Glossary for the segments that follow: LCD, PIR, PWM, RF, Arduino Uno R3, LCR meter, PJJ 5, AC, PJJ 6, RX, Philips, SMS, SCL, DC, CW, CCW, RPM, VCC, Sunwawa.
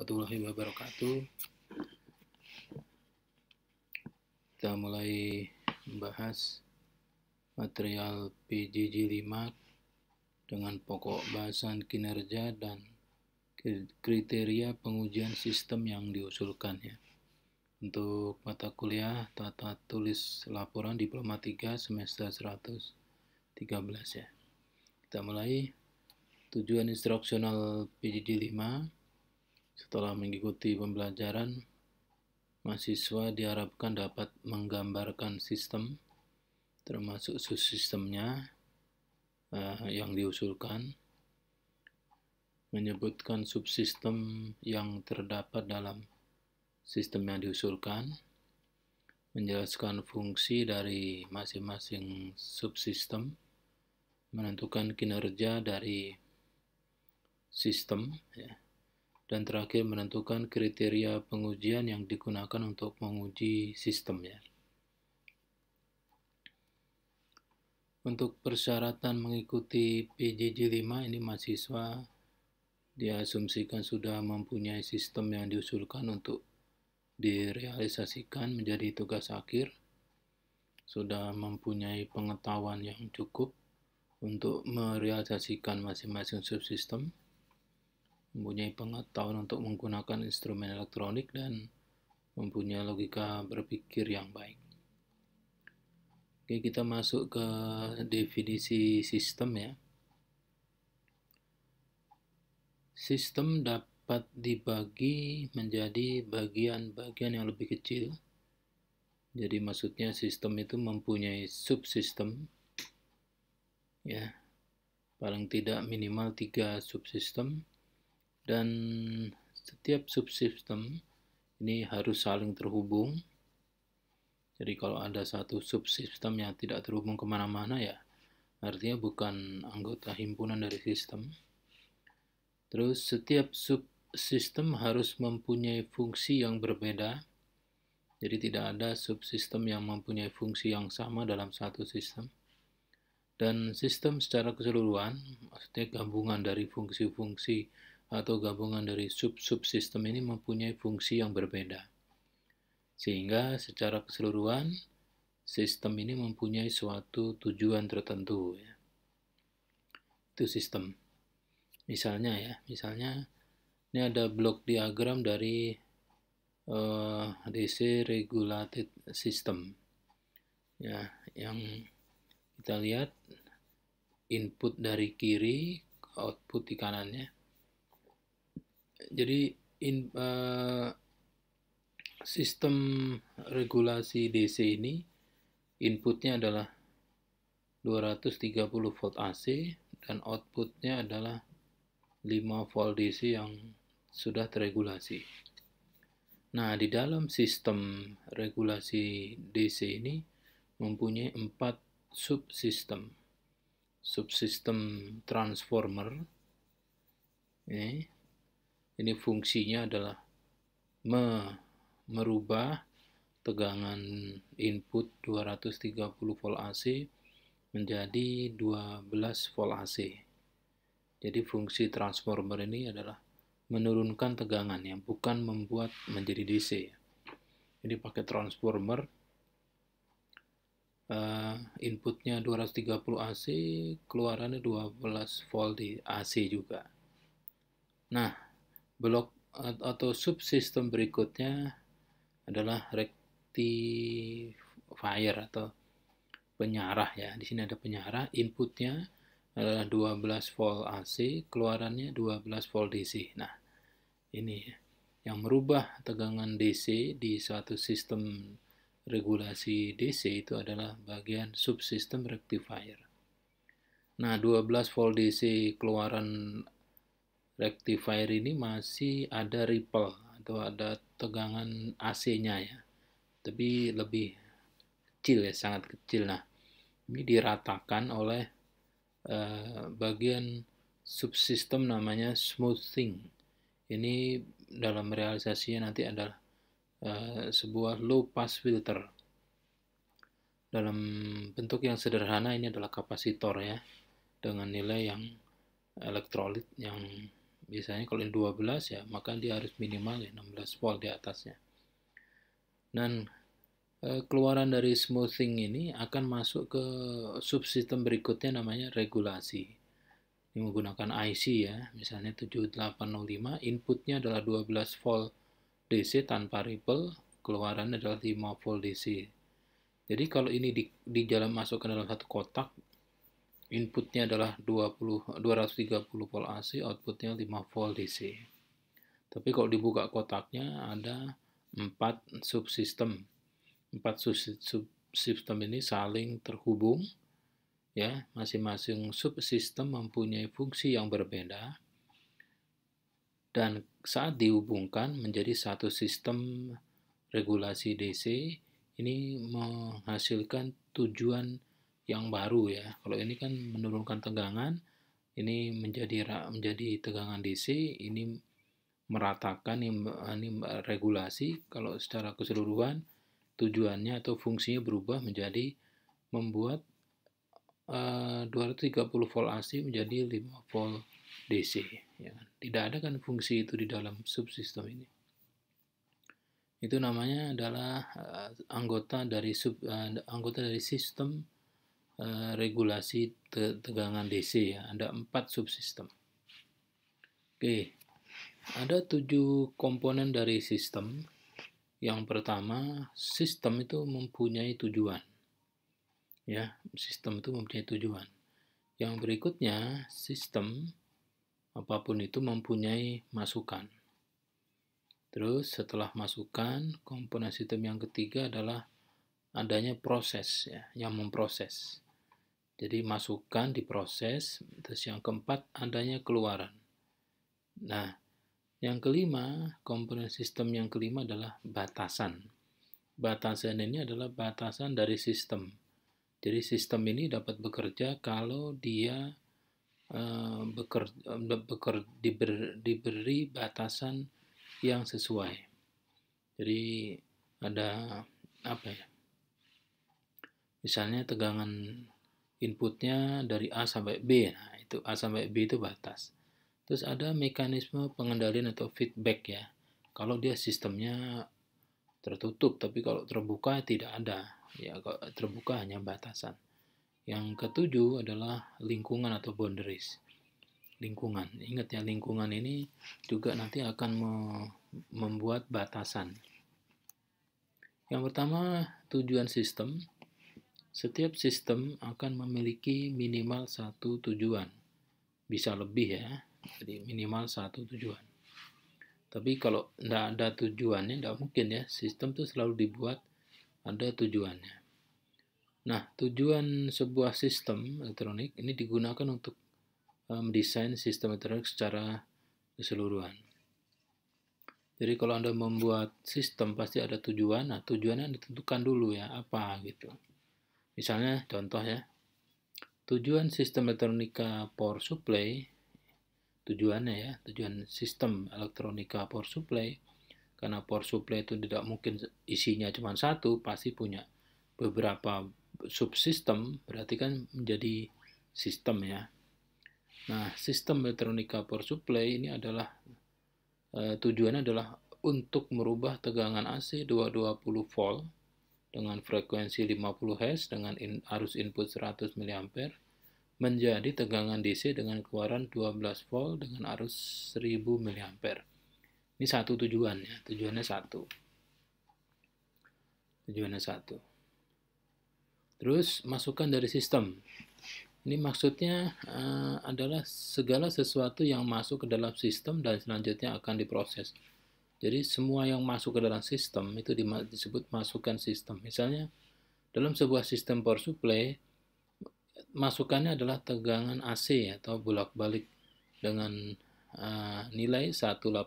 warahmatullahi wabarakatuh. Kita mulai membahas material PJJ 5 dengan pokok bahasan kinerja dan kriteria pengujian sistem yang diusulkan ya. Untuk mata kuliah tata tulis laporan diploma 3 semester 113 ya. Kita mulai tujuan instruksional PJJ 5. Setelah mengikuti pembelajaran, mahasiswa diharapkan dapat menggambarkan sistem, termasuk subsistemnya yang diusulkan, menyebutkan subsistem yang terdapat dalam sistem yang diusulkan, menjelaskan fungsi dari masing-masing subsistem, menentukan kinerja dari sistem, ya. Dan terakhir menentukan kriteria pengujian yang digunakan untuk menguji sistemnya. Untuk persyaratan mengikuti PJJ 5 ini, mahasiswa diasumsikan sudah mempunyai sistem yang diusulkan untuk direalisasikan menjadi tugas akhir, sudah mempunyai pengetahuan yang cukup untuk merealisasikan masing-masing subsistem, mempunyai pengetahuan untuk menggunakan instrumen elektronik, dan mempunyai logika berpikir yang baik. Oke, kita masuk ke definisi sistem ya. Sistem dapat dibagi menjadi bagian-bagian yang lebih kecil. Jadi maksudnya sistem itu mempunyai subsistem ya, paling tidak minimal 3 subsistem, dan setiap subsistem ini harus saling terhubung. Jadi kalau ada satu subsistem yang tidak terhubung kemana-mana ya, artinya bukan anggota himpunan dari sistem. Terus setiap subsistem harus mempunyai fungsi yang berbeda. Jadi tidak ada subsistem yang mempunyai fungsi yang sama dalam satu sistem. Dan sistem secara keseluruhan, maksudnya gabungan dari fungsi-fungsi atau gabungan dari sub-subsistem ini mempunyai fungsi yang berbeda. Sehingga secara keseluruhan, sistem ini mempunyai suatu tujuan tertentu. Ya. Itu sistem. Misalnya ya, misalnya ini ada blok diagram dari DC regulated system. Ya, yang kita lihat input dari kiri, output di kanannya. Jadi sistem regulasi DC ini inputnya adalah 230 volt AC dan outputnya adalah 5 volt DC yang sudah teregulasi. Nah, di dalam sistem regulasi DC ini mempunyai 4 subsistem. Subsistem transformer ini fungsinya adalah merubah tegangan input 230 volt AC menjadi 12 volt AC. Jadi fungsi transformer ini adalah menurunkan tegangannya, bukan membuat menjadi DC. Jadi pakai transformer, inputnya 230 AC, keluarannya 12 volt di AC juga. Nah, blok atau subsistem berikutnya adalah rectifier atau penyarah ya. Di sini ada penyarah, inputnya adalah 12 volt AC, keluarannya 12 volt DC. Nah, ini yang merubah tegangan DC di suatu sistem regulasi DC itu adalah bagian subsistem rectifier. Nah, 12 volt DC keluaran rectifier ini masih ada ripple atau ada tegangan AC-nya ya, tapi lebih kecil ya, sangat kecil. Nah, ini diratakan oleh bagian subsistem namanya smoothing. Ini dalam realisasinya nanti adalah sebuah low pass filter. Dalam bentuk yang sederhana ini adalah kapasitor ya, dengan nilai yang elektrolit yang Biasanya kalau ini 12 ya, maka dia harus minimal 16 volt di atasnya. Dan keluaran dari smoothing ini akan masuk ke subsistem berikutnya, namanya regulasi. Ini menggunakan IC ya, misalnya 7805, inputnya adalah 12 volt DC tanpa ripple, keluarannya adalah 5 volt DC. Jadi kalau ini di jalan masuk ke dalam satu kotak, inputnya adalah 230 volt AC, outputnya 5 volt DC. Tapi kalau dibuka kotaknya ada 4 subsistem. 4 subsistem ini saling terhubung, ya, masing-masing subsistem mempunyai fungsi yang berbeda. Dan saat dihubungkan menjadi satu sistem regulasi DC, ini menghasilkan tujuan yang baru ya. Kalau ini kan menurunkan tegangan, ini menjadi tegangan DC, ini meratakan, ini regulasi. Kalau secara keseluruhan tujuannya atau fungsinya berubah menjadi membuat 230 volt AC menjadi 5 volt DC. Ya. Tidak ada kan fungsi itu di dalam subsistem ini. Itu namanya adalah anggota dari sistem regulasi tegangan DC ya. Ada 4 subsistem. Oke, ada 7 komponen dari sistem. Yang pertama, sistem itu mempunyai tujuan. Ya, sistem itu mempunyai tujuan. Yang berikutnya, sistem apapun itu mempunyai masukan. Terus setelah masukan, komponen sistem yang ketiga adalah adanya proses ya, yang memproses. Jadi masukan diproses. Terus yang keempat adanya keluaran. Nah, yang kelima, komponen sistem yang kelima adalah batasan. Batasan ini adalah batasan dari sistem. Jadi sistem ini dapat bekerja kalau dia diberi batasan yang sesuai. Jadi ada apa ya? Misalnya tegangan inputnya dari A sampai B, nah itu A sampai B itu batas. Terus ada mekanisme pengendalian atau feedback ya. Kalau dia sistemnya tertutup, tapi kalau terbuka tidak ada. Ya, kalau terbuka hanya batasan. Yang ketujuh adalah lingkungan atau boundaries. Lingkungan. Ingat ya, lingkungan ini juga nanti akan membuat batasan. Yang pertama, tujuan sistem. Setiap sistem akan memiliki minimal satu tujuan. Bisa lebih ya. Jadi minimal satu tujuan. Tapi kalau tidak ada tujuannya, tidak mungkin ya. Sistem itu selalu dibuat ada tujuannya. Nah, tujuan sebuah sistem elektronik ini digunakan untuk mendesain sistem elektronik secara keseluruhan. Jadi kalau Anda membuat sistem pasti ada tujuan. Nah, tujuannya ditentukan dulu ya, apa gitu. Misalnya contoh ya, tujuan sistem elektronika power supply. Tujuannya ya, tujuan sistem elektronika power supply, karena power supply itu tidak mungkin isinya cuma satu, pasti punya beberapa subsistem, berarti kan menjadi sistem ya. Nah, sistem elektronika power supply ini adalah tujuannya adalah untuk merubah tegangan AC 220 volt dengan frekuensi 50 Hz dengan arus input 100 mA menjadi tegangan DC dengan keluaran 12 volt dengan arus 1000 mA. Ini satu tujuannya, tujuannya satu. Terus masukan dari sistem. Ini maksudnya adalah segala sesuatu yang masuk ke dalam sistem dan selanjutnya akan diproses. Jadi semua yang masuk ke dalam sistem itu disebut masukan sistem. Misalnya dalam sebuah sistem power supply, masukannya adalah tegangan AC atau bolak-balik dengan nilai 180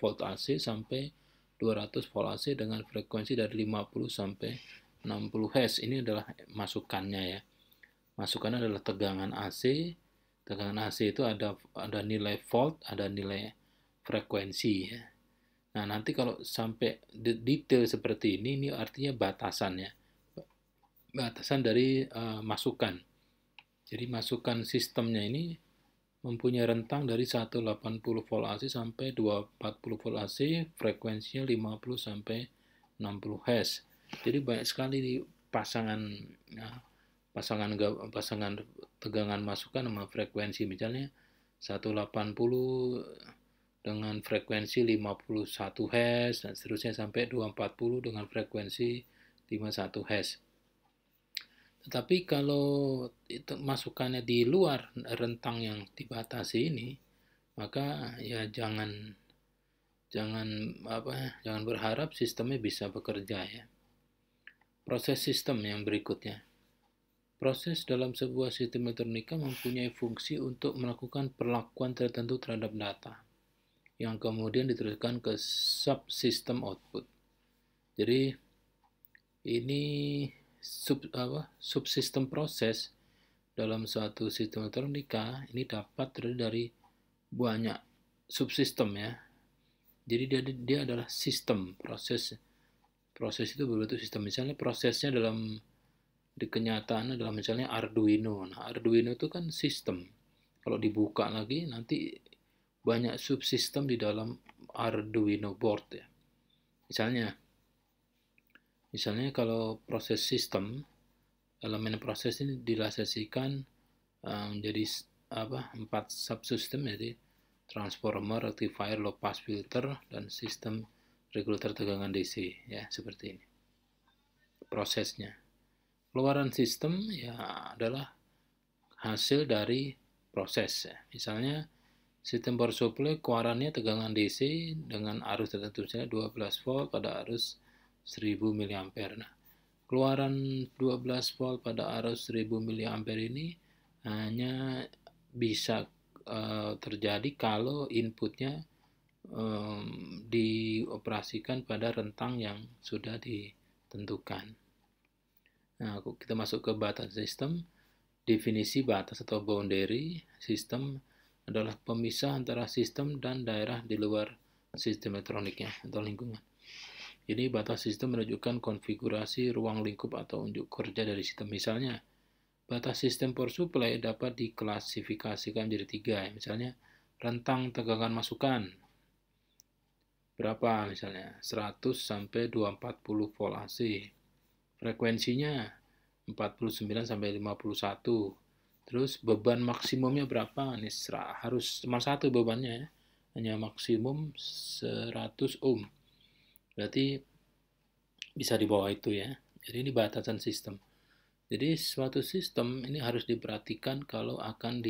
volt AC sampai 200 volt AC dengan frekuensi dari 50 sampai 60 Hz. Ini adalah masukannya ya. Masukannya adalah tegangan AC. Tegangan AC itu ada nilai volt, ada nilai frekuensi ya. Nah, nanti kalau sampai detail seperti ini artinya batasannya. Batasan dari masukan. Jadi masukan sistemnya ini mempunyai rentang dari 180 volt AC sampai 240 volt AC, frekuensinya 50 sampai 60 Hz. Jadi banyak sekali di pasangan tegangan masukan sama frekuensi, misalnya 180 dengan frekuensi 51 Hz dan seterusnya sampai 240 dengan frekuensi 51 Hz. Tetapi kalau itu masukannya di luar rentang yang dibatasi ini, maka ya jangan berharap sistemnya bisa bekerja ya. Proses sistem yang berikutnya. Proses dalam sebuah sistem elektronika mempunyai fungsi untuk melakukan perlakuan tertentu terhadap data yang kemudian diteruskan ke subsistem output. Jadi ini subsistem proses dalam suatu sistem elektronika ini dapat terdiri dari banyak subsistem ya. Jadi dia adalah sistem proses. Proses itu berbentuk sistem. Misalnya prosesnya dalam di kenyataannya dalam misalnya Arduino. Nah, Arduino itu kan sistem. Kalau dibuka lagi nanti banyak subsistem di dalam Arduino board ya. Misalnya kalau proses sistem, elemen proses ini dilasasikan menjadi 4 subsistem, jadi transformer, rectifier, low pass filter, dan sistem regulator tegangan DC ya, seperti ini prosesnya. Keluaran sistem ya adalah hasil dari proses ya. Misalnya sistem power supply keluarannya tegangan DC dengan arus tertentu, misalnya 12 volt pada arus 1000 mA. Nah, keluaran 12 volt pada arus 1000 mA ini hanya bisa terjadi kalau inputnya dioperasikan pada rentang yang sudah ditentukan. Nah, kita masuk ke batas sistem. Definisi batas atau boundary sistem adalah pemisah antara sistem dan daerah di luar sistem elektroniknya atau lingkungan. Jadi batas sistem menunjukkan konfigurasi ruang lingkup atau unjuk kerja dari sistem. Misalnya, batas sistem power supply dapat diklasifikasikan menjadi 3. Ya. Misalnya, rentang tegangan masukan. Berapa misalnya? 100 sampai 240 volt AC. Frekuensinya 49 sampai 51. Terus beban maksimumnya berapa? Ini harus cuma 1 bebannya ya. Hanya maksimum 100 ohm. Berarti bisa di bawah itu ya. Jadi ini batasan sistem. Jadi suatu sistem ini harus diperhatikan kalau akan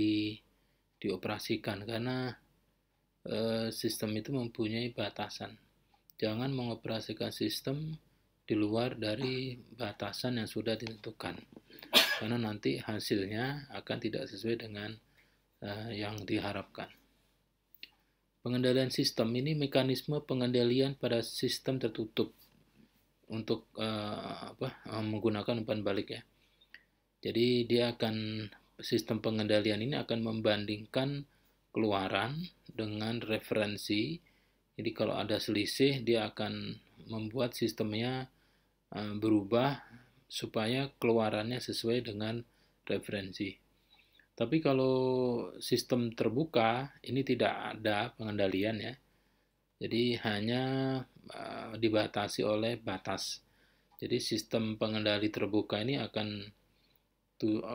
dioperasikan, karena sistem itu mempunyai batasan. Jangan mengoperasikan sistem di luar dari batasan yang sudah ditentukan, karena nanti hasilnya akan tidak sesuai dengan yang diharapkan. Pengendalian sistem ini mekanisme pengendalian pada sistem tertutup untuk menggunakan umpan balik ya. Jadi dia akan, sistem pengendalian ini akan membandingkan keluaran dengan referensi. Jadi kalau ada selisih dia akan membuat sistemnya berubah supaya keluarannya sesuai dengan referensi. Tapi kalau sistem terbuka, ini tidak ada pengendalian ya. Jadi hanya dibatasi oleh batas. Jadi sistem pengendali terbuka ini akan,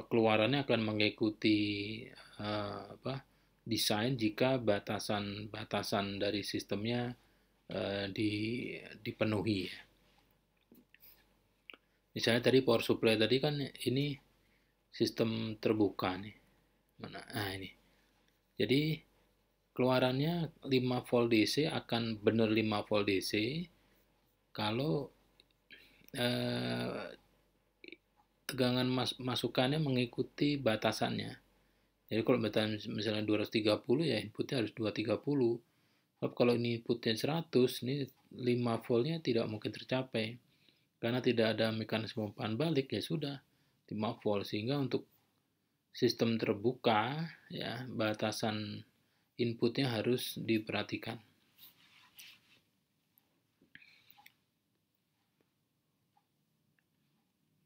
keluarannya akan mengikuti desain jika batasan dari sistemnya dipenuhi. Misalnya tadi power supply tadi kan ini sistem terbuka nih. Nah ini, jadi keluarannya 5 volt DC akan benar 5 volt DC kalau tegangan masukannya mengikuti batasannya. Jadi kalau misalnya 230 ya inputnya harus 230. Tapi kalau ini inputnya 100, ini 5 voltnya tidak mungkin tercapai karena tidak ada mekanisme umpan balik, ya sudah 5 volt. Sehingga untuk sistem terbuka ya, batasan inputnya harus diperhatikan.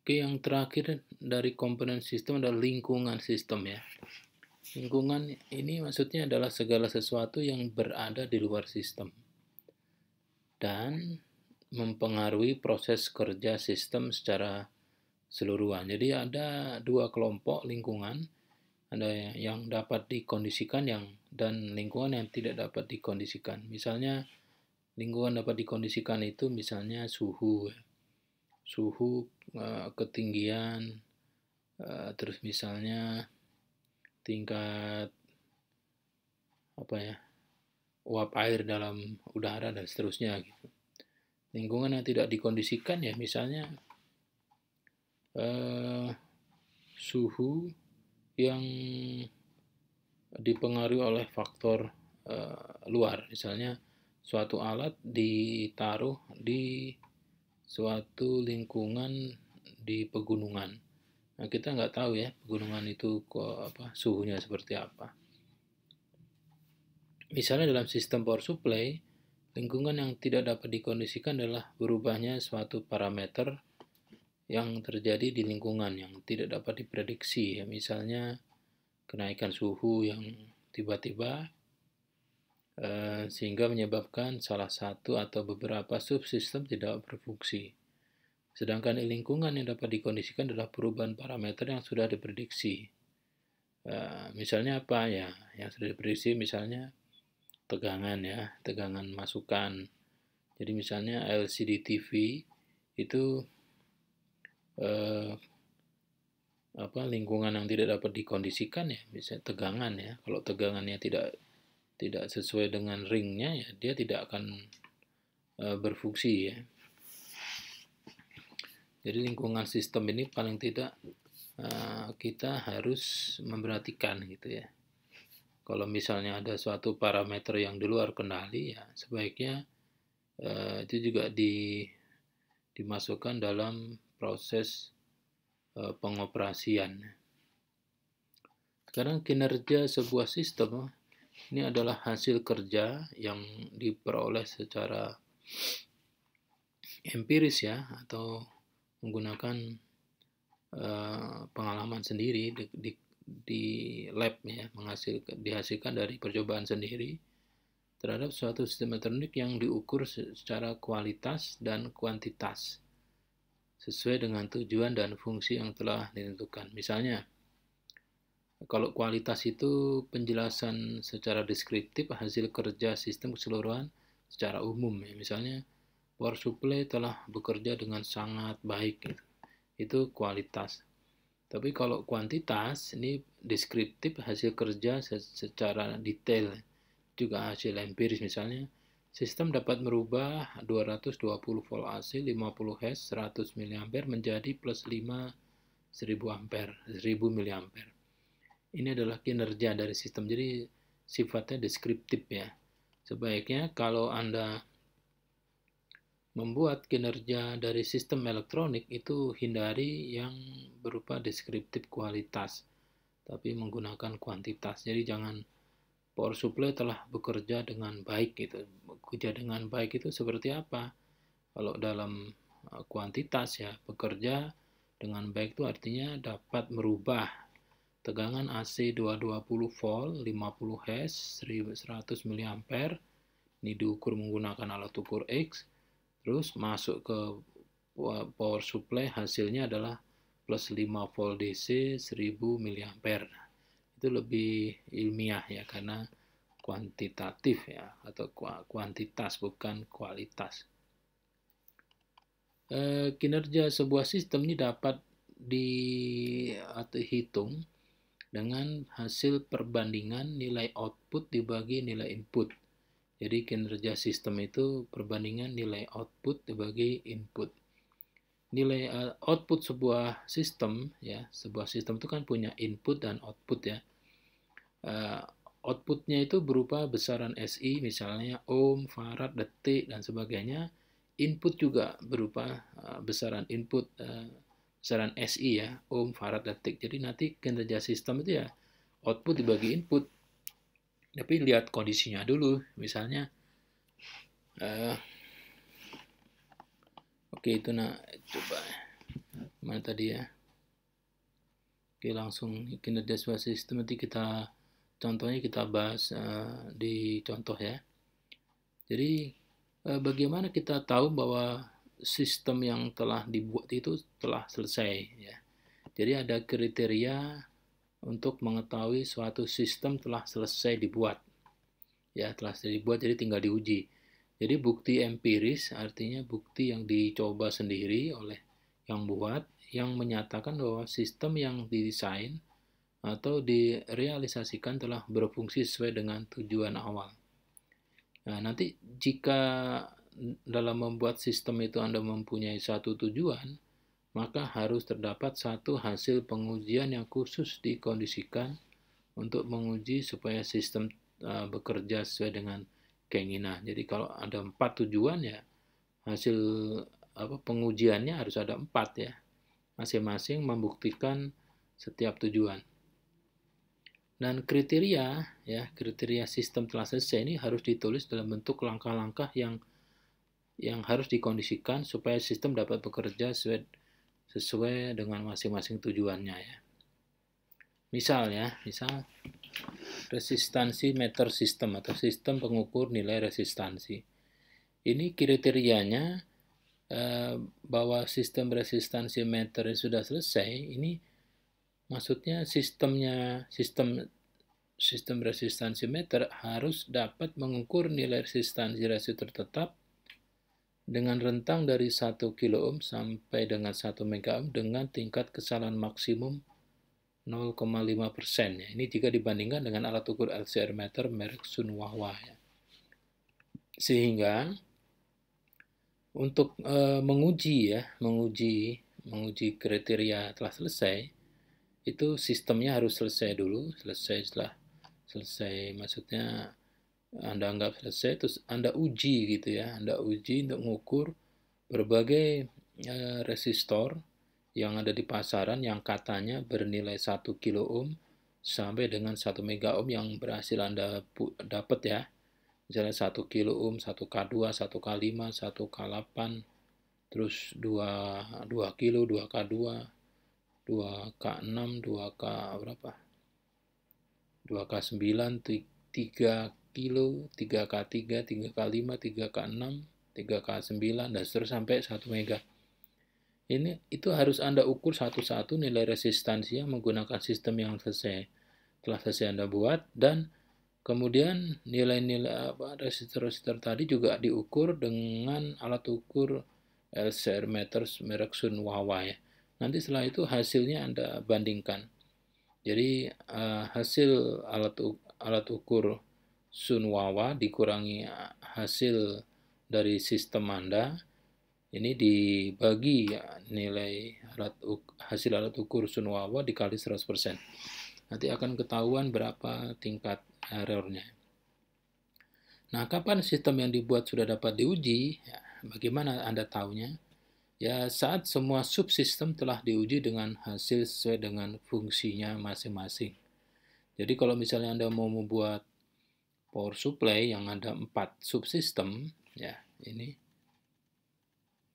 Oke, yang terakhir dari komponen sistem adalah lingkungan sistem ya. Lingkungan ini maksudnya adalah segala sesuatu yang berada di luar sistem dan mempengaruhi proses kerja sistem secara seluruhan. Jadi ada dua kelompok lingkungan, ada yang dapat dikondisikan dan lingkungan yang tidak dapat dikondisikan. Misalnya lingkungan dapat dikondisikan itu misalnya suhu, ketinggian, terus misalnya tingkat uap air dalam udara dan seterusnya gitu. Lingkungan yang tidak dikondisikan ya misalnya suhu yang dipengaruhi oleh faktor luar, misalnya suatu alat ditaruh di suatu lingkungan di pegunungan. Nah, kita nggak tahu ya pegunungan itu suhunya seperti apa. Misalnya dalam sistem power supply, lingkungan yang tidak dapat dikondisikan adalah berubahnya suatu parameter yang terjadi di lingkungan yang tidak dapat diprediksi. Ya, misalnya kenaikan suhu yang tiba-tiba sehingga menyebabkan salah satu atau beberapa subsistem tidak berfungsi. Sedangkan lingkungan yang dapat dikondisikan adalah perubahan parameter yang sudah diprediksi. Misalnya apa ya? Yang sudah diprediksi misalnya tegangan ya, tegangan masukan. Jadi misalnya LCD TV itu lingkungan yang tidak dapat dikondisikan ya, misalnya tegangan ya. Kalau tegangannya tidak sesuai dengan ringnya ya, dia tidak akan berfungsi ya. Jadi lingkungan sistem ini paling tidak kita harus memperhatikan gitu ya. Kalau misalnya ada suatu parameter yang di luar kendali ya sebaiknya itu juga dimasukkan dalam proses pengoperasian. Sekarang kinerja sebuah sistem ini adalah hasil kerja yang diperoleh secara empiris ya, atau menggunakan pengalaman sendiri di lab ya, dihasilkan dari percobaan sendiri terhadap suatu sistem elektronik yang diukur secara kualitas dan kuantitas sesuai dengan tujuan dan fungsi yang telah ditentukan. Misalnya kalau kualitas itu penjelasan secara deskriptif hasil kerja sistem keseluruhan secara umum ya, misalnya power supply telah bekerja dengan sangat baik gitu. Itu kualitas. Tapi kalau kuantitas ini deskriptif hasil kerja secara detail, juga hasil empiris. Misalnya sistem dapat merubah 220 volt AC 50 Hz 100 mA menjadi plus 5 1000 mA. Ini adalah kinerja dari sistem, jadi sifatnya deskriptif ya. Sebaiknya kalau Anda membuat kinerja dari sistem elektronik itu hindari yang berupa deskriptif kualitas, tapi menggunakan kuantitas. Jadi jangan power supply telah bekerja dengan baik gitu. Bekerja dengan baik itu seperti apa? Kalau dalam kuantitas ya, bekerja dengan baik itu artinya dapat merubah tegangan AC 220 volt 50 Hz 100 mA, ini diukur menggunakan alat ukur X. Terus masuk ke power supply, hasilnya adalah plus 5 volt DC 1000 mA. Itu lebih ilmiah ya, karena kuantitatif ya, atau kuantitas bukan kualitas. Kinerja sebuah sistem ini dapat dihitung dengan hasil perbandingan nilai output dibagi nilai input. Jadi kinerja sistem itu perbandingan nilai output dibagi input. Nilai output sebuah sistem ya, sebuah sistem itu kan punya input dan output ya. Outputnya itu berupa besaran SI, misalnya ohm, farad, detik dan sebagainya. Input juga berupa besaran input, besaran SI ya, ohm, farad, detik. Jadi nanti kinerja sistem itu ya output dibagi input. Tapi lihat kondisinya dulu, misalnya, itu nah coba mana tadi ya, langsung kinerja sebuah sistem nanti kita contohnya kita bahas di contoh ya. Jadi bagaimana kita tahu bahwa sistem yang telah dibuat itu telah selesai ya. Jadi ada kriteria untuk mengetahui suatu sistem telah selesai dibuat. Ya, telah selesai dibuat, jadi tinggal diuji. Jadi bukti empiris artinya bukti yang dicoba sendiri oleh yang buat, yang menyatakan bahwa sistem yang didesain atau direalisasikan telah berfungsi sesuai dengan tujuan awal. Nah, nanti jika dalam membuat sistem itu Anda mempunyai satu tujuan, maka harus terdapat satu hasil pengujian yang khusus dikondisikan untuk menguji supaya sistem bekerja sesuai dengan keinginan. Jadi kalau ada 4 tujuan ya, hasil pengujiannya harus ada 4 ya, masing-masing membuktikan setiap tujuan. Dan kriteria ya, kriteria sistem telah selesai ini harus ditulis dalam bentuk langkah-langkah yang harus dikondisikan supaya sistem dapat bekerja sesuai dengan masing-masing tujuannya ya. Misal resistansi meter system atau sistem pengukur nilai resistansi. Ini kriterianya bahwa sistem resistansi meter sudah selesai. Ini maksudnya sistem resistansi meter harus dapat mengukur nilai resistansi residu tertetap dengan rentang dari 1 kilo ohm sampai dengan 1 mega ohm dengan tingkat kesalahan maksimum 0,5% ya. Ini jika dibandingkan dengan alat ukur LCR meter merek Sunwawa ya. Sehingga untuk menguji kriteria telah selesai itu sistemnya harus selesai dulu, maksudnya Anda anggap selesai, terus Anda uji gitu ya. Anda uji untuk mengukur berbagai resistor yang ada di pasaran yang katanya bernilai 1 kilo ohm sampai dengan 1 mega ohm yang berhasil Anda dapat ya. Misalnya 1 kilo ohm, 1K2, 1K5, 1K8, terus 2 kilo, 2K2, 2K6, 2K berapa? 2K9, 3 kilo, 3K3, 3K5, 3K6, 3K9, dan seterusnya sampai 1 mega. Ini itu harus Anda ukur satu-satu nilai resistansinya menggunakan sistem yang telah selesai Anda buat, dan kemudian nilai-nilai resistor tadi juga diukur dengan alat ukur LCR meter merek Sunwawa ya. Nanti setelah itu hasilnya Anda bandingkan. Jadi hasil alat ukur Sunwawa dikurangi hasil dari sistem Anda, ini dibagi ya, nilai hasil alat ukur Sunwawa dikali 100%. Nanti akan ketahuan berapa tingkat errornya. Nah, kapan sistem yang dibuat sudah dapat diuji? Ya, bagaimana Anda tahunya? Ya, saat semua subsistem telah diuji dengan hasil sesuai dengan fungsinya masing-masing. Jadi kalau misalnya Anda mau membuat power supply yang ada 4 subsistem ya, ini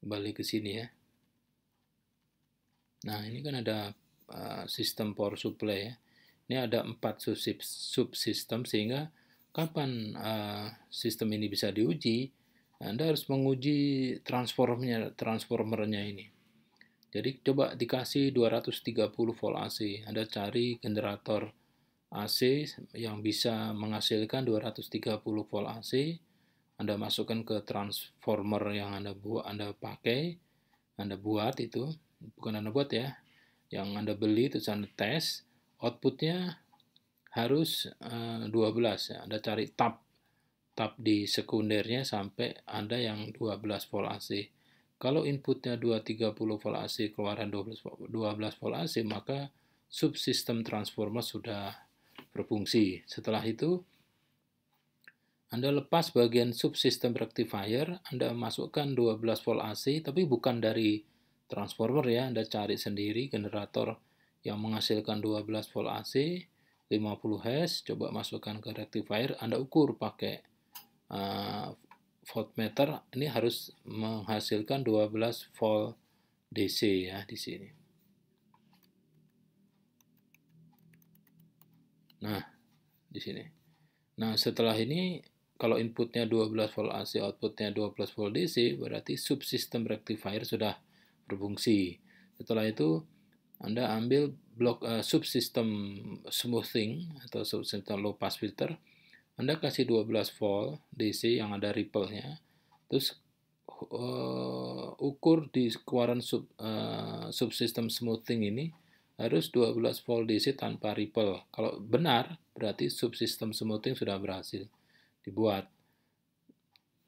balik ke sini ya. Nah, ini kan ada sistem power supply ya. Ini ada 4 subsistem, sehingga kapan sistem ini bisa diuji? Anda harus menguji transformernya ini. Jadi coba dikasih 230 volt AC, Anda cari generator AC yang bisa menghasilkan 230 volt AC, Anda masukkan ke transformer yang yang Anda beli, terus Anda tes, outputnya harus 12 ya. Anda cari tab di sekundernya sampai Anda yang 12 volt AC. Kalau inputnya 230 volt AC, keluaran 12 volt AC, maka subsistem transformer sudah berfungsi. Setelah itu Anda lepas bagian subsistem rectifier, Anda masukkan 12 volt AC, tapi bukan dari transformer ya, Anda cari sendiri generator yang menghasilkan 12 volt AC 50 Hz, coba masukkan ke rectifier, Anda ukur pakai voltmeter, ini harus menghasilkan 12 volt DC ya di sini. Nah, di sini. Nah, setelah ini kalau inputnya 12 volt AC, outputnya 12 volt DC, berarti subsistem rectifier sudah berfungsi. Setelah itu Anda ambil blok subsistem smoothing atau subsistem low pass filter. Anda kasih 12 volt DC yang ada ripple-nya. Terus ukur di keluaran subsistem smoothing ini harus 12 volt DC tanpa ripple. Kalau benar, berarti subsistem smoothing sudah berhasil dibuat.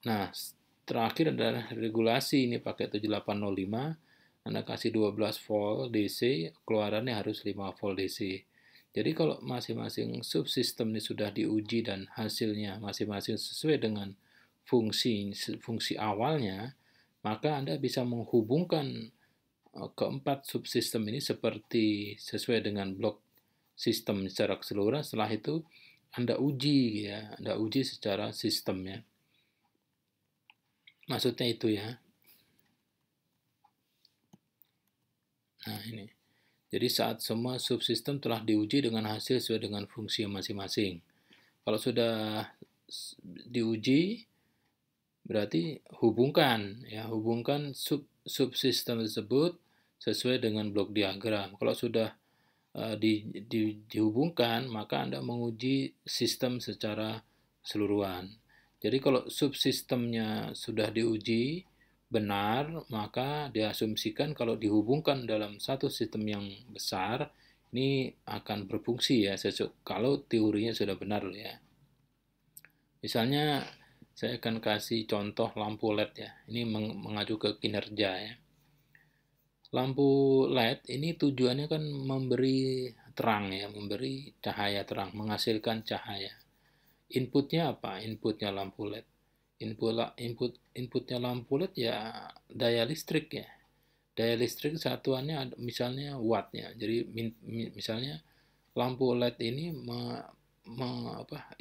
Nah, terakhir adalah regulasi, ini pakai 7805. Anda kasih 12 volt DC, keluarannya harus 5 volt DC. Jadi kalau masing-masing subsistem ini sudah diuji dan hasilnya masing-masing sesuai dengan fungsi awalnya, maka Anda bisa menghubungkan keempat subsistem ini seperti sesuai dengan blok sistem secara keseluruhan. Setelah itu Anda uji ya, Anda uji secara sistemnya. Maksudnya itu ya. Nah, ini. Jadi saat semua subsistem telah diuji dengan hasil sesuai dengan fungsi masing-masing. Kalau sudah diuji berarti hubungkan ya, hubungkan subsistem tersebut sesuai dengan blok diagram. Kalau sudah dihubungkan, maka Anda menguji sistem secara keseluruhan. Jadi kalau subsistemnya sudah diuji benar, maka diasumsikan kalau dihubungkan dalam satu sistem yang besar ini akan berfungsi ya, kalau teorinya sudah benar ya. Misalnya saya akan kasih contoh lampu LED ya. Ini mengacu ke kinerja ya. Lampu LED ini tujuannya kan memberi terang ya, memberi cahaya terang, menghasilkan cahaya. Inputnya apa? Inputnya lampu LED. Inputnya lampu LED ya daya listrik ya. Daya listrik satuannya misalnya watt ya. Jadi misalnya lampu LED ini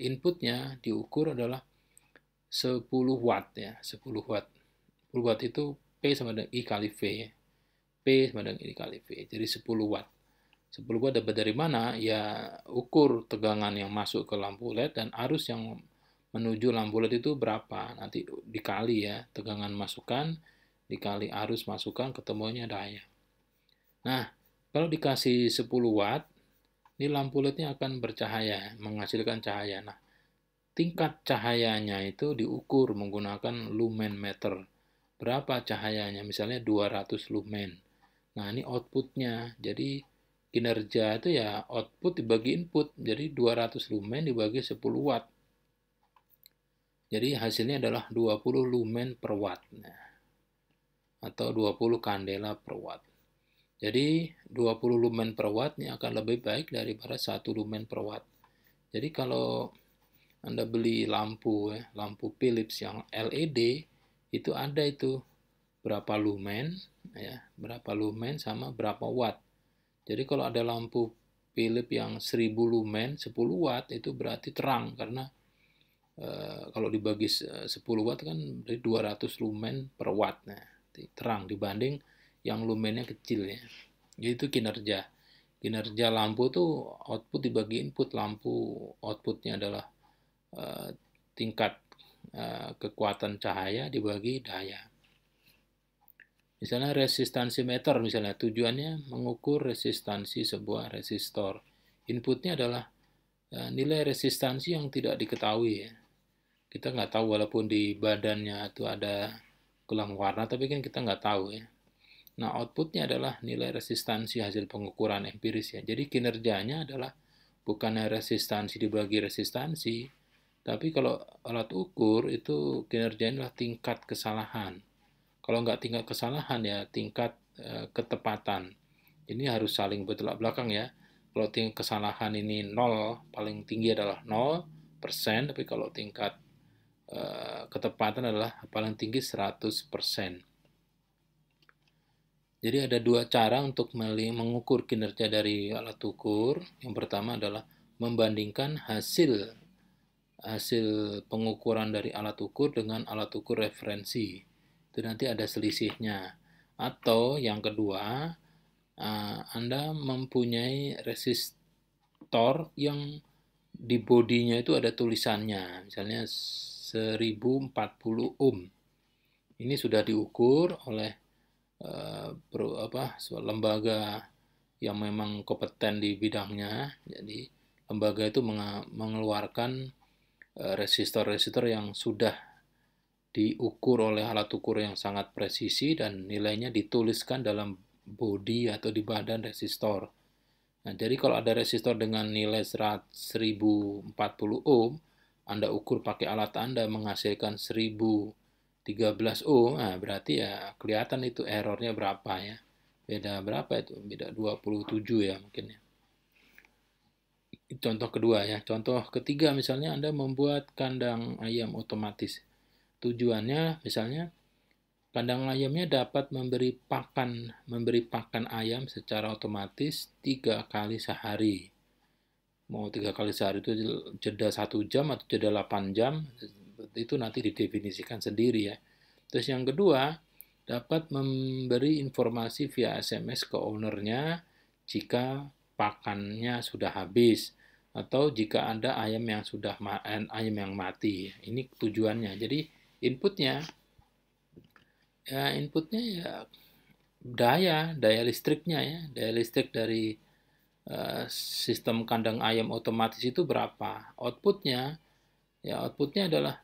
inputnya diukur adalah 10 watt ya, 10 watt. 10 watt itu P sama dengan I kali V ya. P sama dengan I kali V. Jadi 10 watt. 10 watt dapat dari mana? Ya ukur tegangan yang masuk ke lampu LED dan arus yang menuju lampu LED itu berapa. Nanti dikali ya, tegangan masukan dikali arus masukan, ketemunya daya. Nah, kalau dikasih 10 watt, ini lampu LED-nya akan bercahaya, menghasilkan cahaya. Nah, tingkat cahayanya itu diukur menggunakan lumen meter. Berapa cahayanya? Misalnya 200 lumen. Nah, ini outputnya. Jadi, kinerja itu ya output dibagi input. Jadi, 200 lumen dibagi 10 watt. Jadi, hasilnya adalah 20 lumen per watt. Nah, atau 20 kandela per watt. Jadi, 20 lumen per watt ini akan lebih baik daripada 1 lumen per watt. Jadi, kalau Anda beli lampu ya, lampu Philips yang LED itu ada itu berapa lumen ya, berapa lumen sama berapa watt. Jadi kalau ada lampu Philips yang 1000 lumen 10 watt itu berarti terang, karena kalau dibagi 10 watt kan 200 lumen per watt. Nah, terang dibanding yang lumennya kecil ya. Jadi itu kinerja lampu tuh output dibagi input. Lampu outputnya adalah tingkat kekuatan cahaya dibagi daya. Misalnya resistansi meter, misalnya tujuannya mengukur resistansi sebuah resistor. Inputnya adalah nilai resistansi yang tidak diketahui ya. Kita nggak tahu, walaupun di badannya itu ada gelang warna, tapi kan kita nggak tahu ya. Nah, outputnya adalah nilai resistansi hasil pengukuran empiris ya. Jadi kinerjanya adalah bukannya resistansi dibagi resistansi, tapi kalau alat ukur itu kinerjanya adalah tingkat kesalahan. Kalau nggak tingkat kesalahan ya tingkat ketepatan. Ini harus saling bertolak belakang ya. Kalau tingkat kesalahan ini 0, paling tinggi adalah 0%, tapi kalau tingkat ketepatan adalah paling tinggi 100%. Jadi ada dua cara untuk mengukur kinerja dari alat ukur. Yang pertama adalah membandingkan hasil pengukuran dari alat ukur dengan alat ukur referensi, itu nanti ada selisihnya. Atau yang kedua, Anda mempunyai resistor yang di bodinya itu ada tulisannya, misalnya 1040 ohm. Ini sudah diukur oleh lembaga yang memang kompeten di bidangnya. Jadi lembaga itu mengeluarkan resistor-resistor yang sudah diukur oleh alat ukur yang sangat presisi dan nilainya dituliskan dalam bodi atau di badan resistor. Nah, jadi kalau ada resistor dengan nilai 1040 ohm, Anda ukur pakai alat Anda menghasilkan 1013 ohm, nah berarti ya kelihatan itu errornya berapa ya. Beda berapa itu? Beda 27 ya mungkin ya. Itu contoh kedua ya. Contoh ketiga, misalnya Anda membuat kandang ayam otomatis. Tujuannya misalnya kandang ayamnya dapat memberi pakan ayam secara otomatis 3 kali sehari. Mau 3 kali sehari itu jeda 1 jam atau jeda 8 jam, itu nanti didefinisikan sendiri ya. Terus yang kedua, dapat memberi informasi via SMS ke ownernya jika pakannya sudah habis atau jika ada ayam yang mati. Ini tujuannya. Jadi inputnya ya daya listriknya ya, daya listrik dari sistem kandang ayam otomatis itu berapa. Outputnya adalah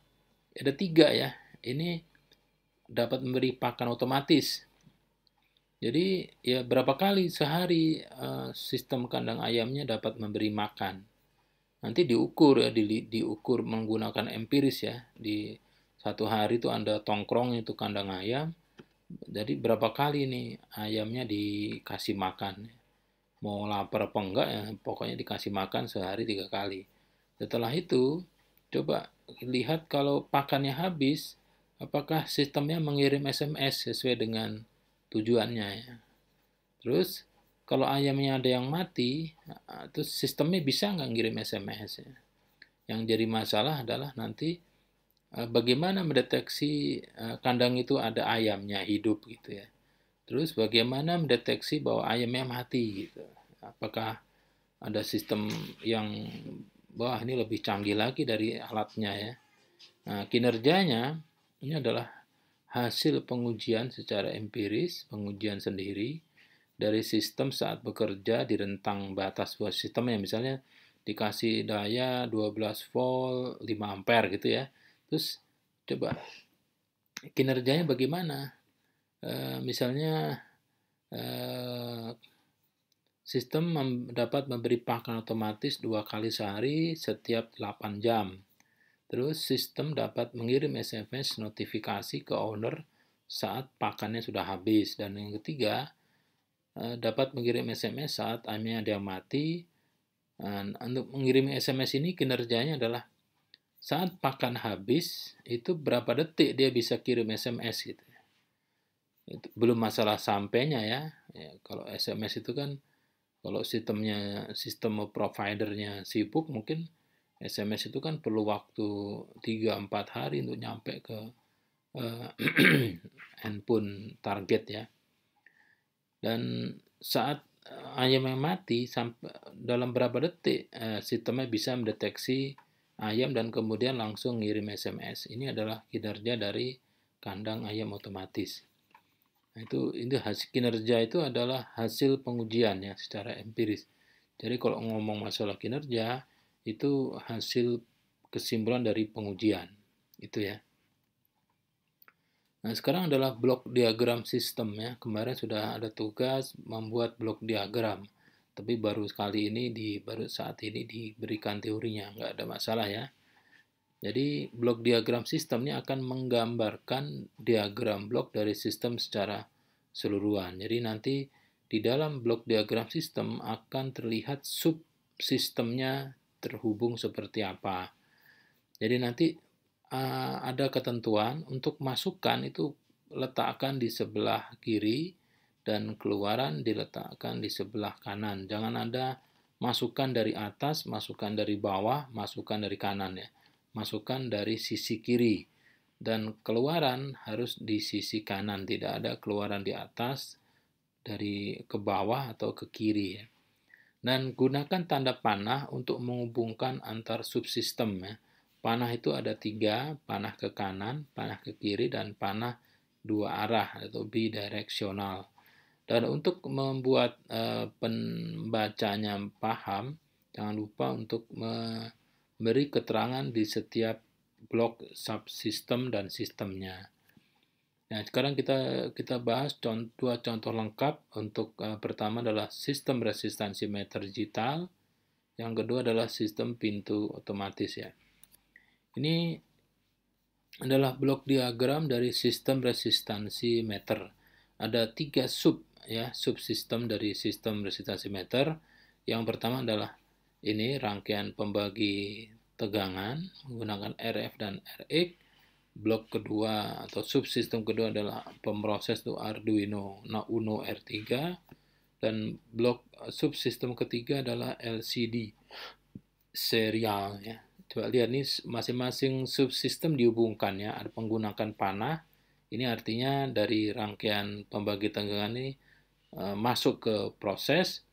ada 3 ya, ini dapat memberi pakan otomatis. Jadi ya berapa kali sehari sistem kandang ayamnya dapat memberi makan, nanti diukur ya, diukur menggunakan empiris ya. Di 1 hari itu Anda tongkrong itu kandang ayam, jadi berapa kali nih ayamnya dikasih makan. Mau lapar apa enggak ya, pokoknya dikasih makan sehari 3 kali. Setelah itu, coba lihat kalau pakannya habis, apakah sistemnya mengirim SMS sesuai dengan tujuannya ya. Terus, kalau ayamnya ada yang mati, terus sistemnya bisa nggak ngirim SMS ya. Yang jadi masalah adalah nanti bagaimana mendeteksi kandang itu ada ayamnya hidup gitu ya. Terus bagaimana mendeteksi bahwa ayamnya mati gitu. Apakah ada sistem yang wah ini lebih canggih lagi dari alatnya ya. Nah, kinerjanya ini adalah hasil pengujian secara empiris, pengujian sendiri dari sistem saat bekerja di rentang batas buat sistemnya. Misalnya dikasih daya 12 volt 5 ampere gitu ya. Terus coba kinerjanya bagaimana? Misalnya sistem dapat memberi pakan otomatis 2 kali sehari setiap 8 jam. Terus sistem dapat mengirim SMS notifikasi ke owner saat pakannya sudah habis. Dan yang ketiga, dapat mengirim SMS saat ayamnya ada yang mati. Dan untuk mengirim SMS ini kinerjanya adalah saat pakan habis itu berapa detik dia bisa kirim SMS gitu. Itu belum masalah sampainya ya. Ya kalau SMS itu kan kalau sistem providernya sibuk, mungkin SMS itu kan perlu waktu 3-4 hari untuk nyampe ke handphone target ya. Dan saat ayamnya mati sampai dalam berapa detik sistemnya bisa mendeteksi ayam dan kemudian langsung ngirim SMS. Ini adalah kinerja dari kandang ayam otomatis. Nah, itu hasil kinerja itu adalah hasil pengujian ya secara empiris. Jadi kalau ngomong masalah kinerja itu hasil kesimpulan dari pengujian itu ya. Nah, sekarang adalah blok diagram sistem ya. Kemarin sudah ada tugas membuat blok diagram. Tapi baru saat ini diberikan teorinya, nggak ada masalah ya. Jadi blok diagram sistemnya akan menggambarkan diagram blok dari sistem secara keseluruhan. Jadi nanti di dalam blok diagram sistem akan terlihat subsistemnya terhubung seperti apa. Jadi nanti ada ketentuan untuk masukan itu letakkan di sebelah kiri, dan keluaran diletakkan di sebelah kanan. Jangan ada masukan dari atas, masukan dari bawah, masukan dari kanan ya. Masukan dari sisi kiri. Dan keluaran harus di sisi kanan, tidak ada keluaran di atas, dari ke bawah atau ke kiri ya. Dan gunakan tanda panah untuk menghubungkan antar subsistem. Panah itu ada 3, panah ke kanan, panah ke kiri, dan panah dua arah atau bidireksional. Dan untuk membuat pembacanya paham, jangan lupa untuk memberi keterangan di setiap blok subsistem dan sistemnya. Nah, sekarang kita bahas dua contoh lengkap. Untuk pertama adalah sistem resistansi meter digital, yang kedua adalah sistem pintu otomatis ya. Ini adalah blok diagram dari sistem resistansi meter. Ada 3 subsistem dari sistem resistansi meter. Yang pertama adalah ini rangkaian pembagi tegangan menggunakan RF dan RX. Blok kedua atau subsistem kedua adalah pemroses itu Arduino Uno R3, dan blok subsistem ketiga adalah LCD serial ya. Coba lihat nih, masing-masing subsistem dihubungkan ya. Ada menggunakan panah. Ini artinya dari rangkaian pembagi tegangan ini masuk ke proses.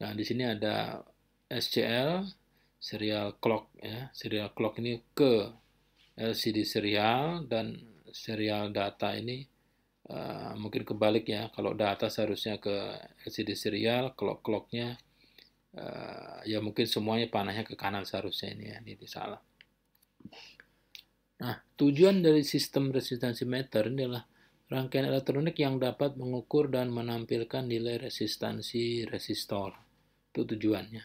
Nah, di sini ada SCL serial clock ya. Serial clock ini ke LCD serial, dan serial data ini mungkin kebalik ya. Kalau data seharusnya ke LCD serial, clock-clocknya ya mungkin semuanya panahnya ke kanan seharusnya ini ya, ini salah. Nah, tujuan dari sistem resistansi meter ini adalah rangkaian elektronik yang dapat mengukur dan menampilkan nilai resistansi resistor. Itu tujuannya.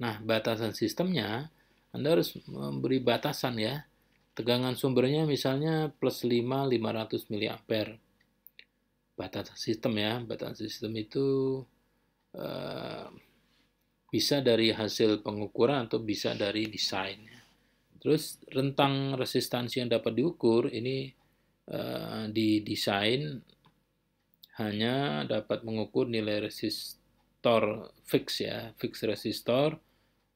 Nah, batasan sistemnya, Anda harus memberi batasan ya. Tegangan sumbernya misalnya plus 5, 500 mA. Batasan sistem ya, batasan sistem itu bisa dari hasil pengukuran atau bisa dari desain. Terus rentang resistansi yang dapat diukur ini didesain hanya dapat mengukur nilai resistor fix ya, fix resistor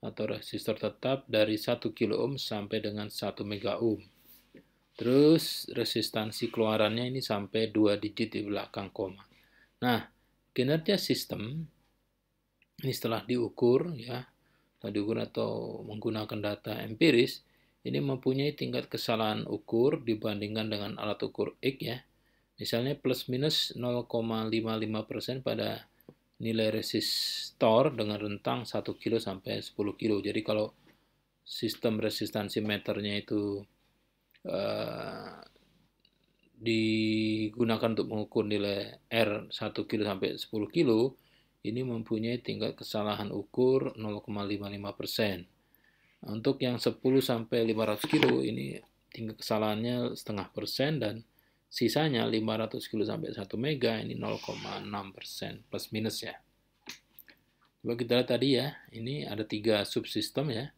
atau resistor tetap dari 1 kilo ohm sampai dengan 1 mega ohm. Terus resistansi keluarannya ini sampai 2 digit di belakang koma. Nah, kinerja sistem ini setelah diukur ya, setelah diukur atau menggunakan data empiris, ini mempunyai tingkat kesalahan ukur dibandingkan dengan alat ukur X ya. Misalnya plus minus 0,55% pada nilai resistor dengan rentang 1 kilo sampai 10 kilo. Jadi kalau sistem resistansi meternya itu digunakan untuk mengukur nilai R 1 kilo sampai 10 kilo, ini mempunyai tingkat kesalahan ukur 0,55%. Untuk yang 10 sampai 500 kilo ini tingkat kesalahannya 0,5%, dan sisanya 500 kilo sampai 1 mega ini 0,6% plus minus ya. Coba kita lihat tadi ya, ini ada 3 subsistem ya.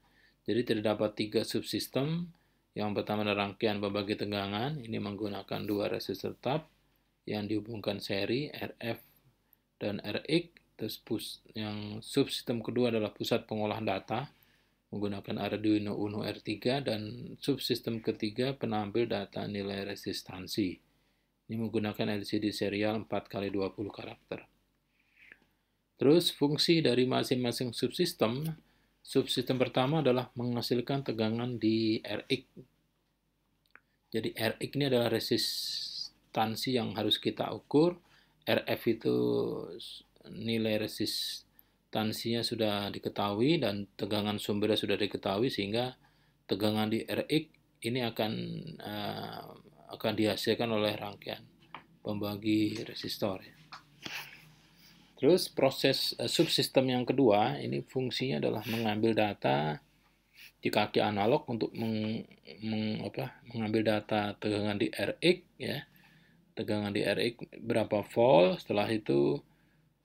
Jadi terdapat 3 subsistem. Yang pertama ada rangkaian pembagi tegangan, ini menggunakan 2 resistor tetap yang dihubungkan seri RF dan RX. Terus yang subsistem kedua adalah pusat pengolahan data menggunakan Arduino Uno R3, dan subsistem ketiga penampil data nilai resistansi. Ini menggunakan LCD serial 4x20 karakter. Terus fungsi dari masing-masing subsistem. Subsistem pertama adalah menghasilkan tegangan di RX. Jadi RX ini adalah resistansi yang harus kita ukur. RF itu nilai resistansinya sudah diketahui dan tegangan sumbernya sudah diketahui, sehingga tegangan di RX ini akan dihasilkan oleh rangkaian pembagi resistor. Terus proses subsistem yang kedua, ini fungsinya adalah mengambil data di kaki analog untuk mengambil data tegangan di RX ya. Tegangan di RX berapa volt, setelah itu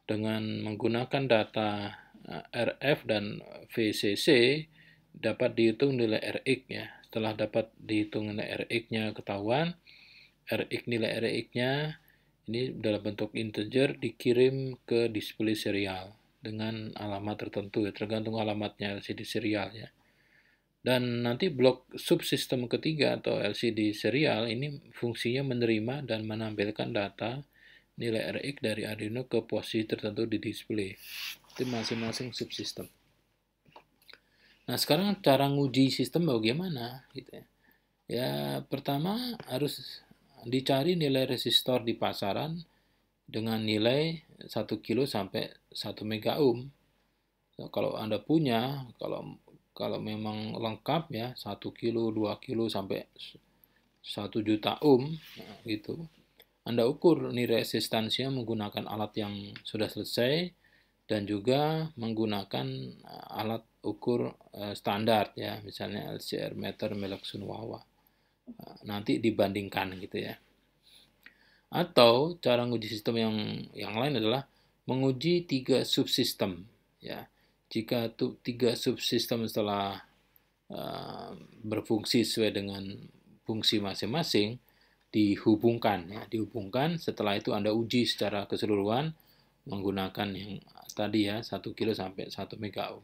dengan menggunakan data RF dan VCC dapat dihitung nilai RX ya. Setelah dapat dihitung nilai RX-nya ketahuan, nilai RX-nya ini dalam bentuk integer dikirim ke display serial dengan alamat tertentu ya, tergantung alamatnya LCD serial ya. Dan nanti blok subsistem ketiga atau LCD serial ini fungsinya menerima dan menampilkan data nilai RX dari Arduino ke posisi tertentu di display. di masing-masing subsistem. Nah, sekarang cara nguji sistem bagaimana gitu ya. Ya, pertama harus dicari nilai resistor di pasaran dengan nilai 1 kilo sampai 1 mega ohm. Kalau Anda punya, kalau memang lengkap ya, 1 kilo, 2 kilo sampai 1 juta ohm gitu. Anda ukur nilai resistansinya menggunakan alat yang sudah selesai dan juga menggunakan alat ukur standar ya, misalnya LCR meter milik Sunwawa. Nanti dibandingkan gitu ya. Atau cara menguji sistem yang lain adalah menguji 3 subsistem ya. Jika 3 subsistem setelah berfungsi sesuai dengan fungsi masing-masing, dihubungkan ya, dihubungkan. Setelah itu Anda uji secara keseluruhan menggunakan yang tadi ya, 1 kilo sampai 1 mega ohm.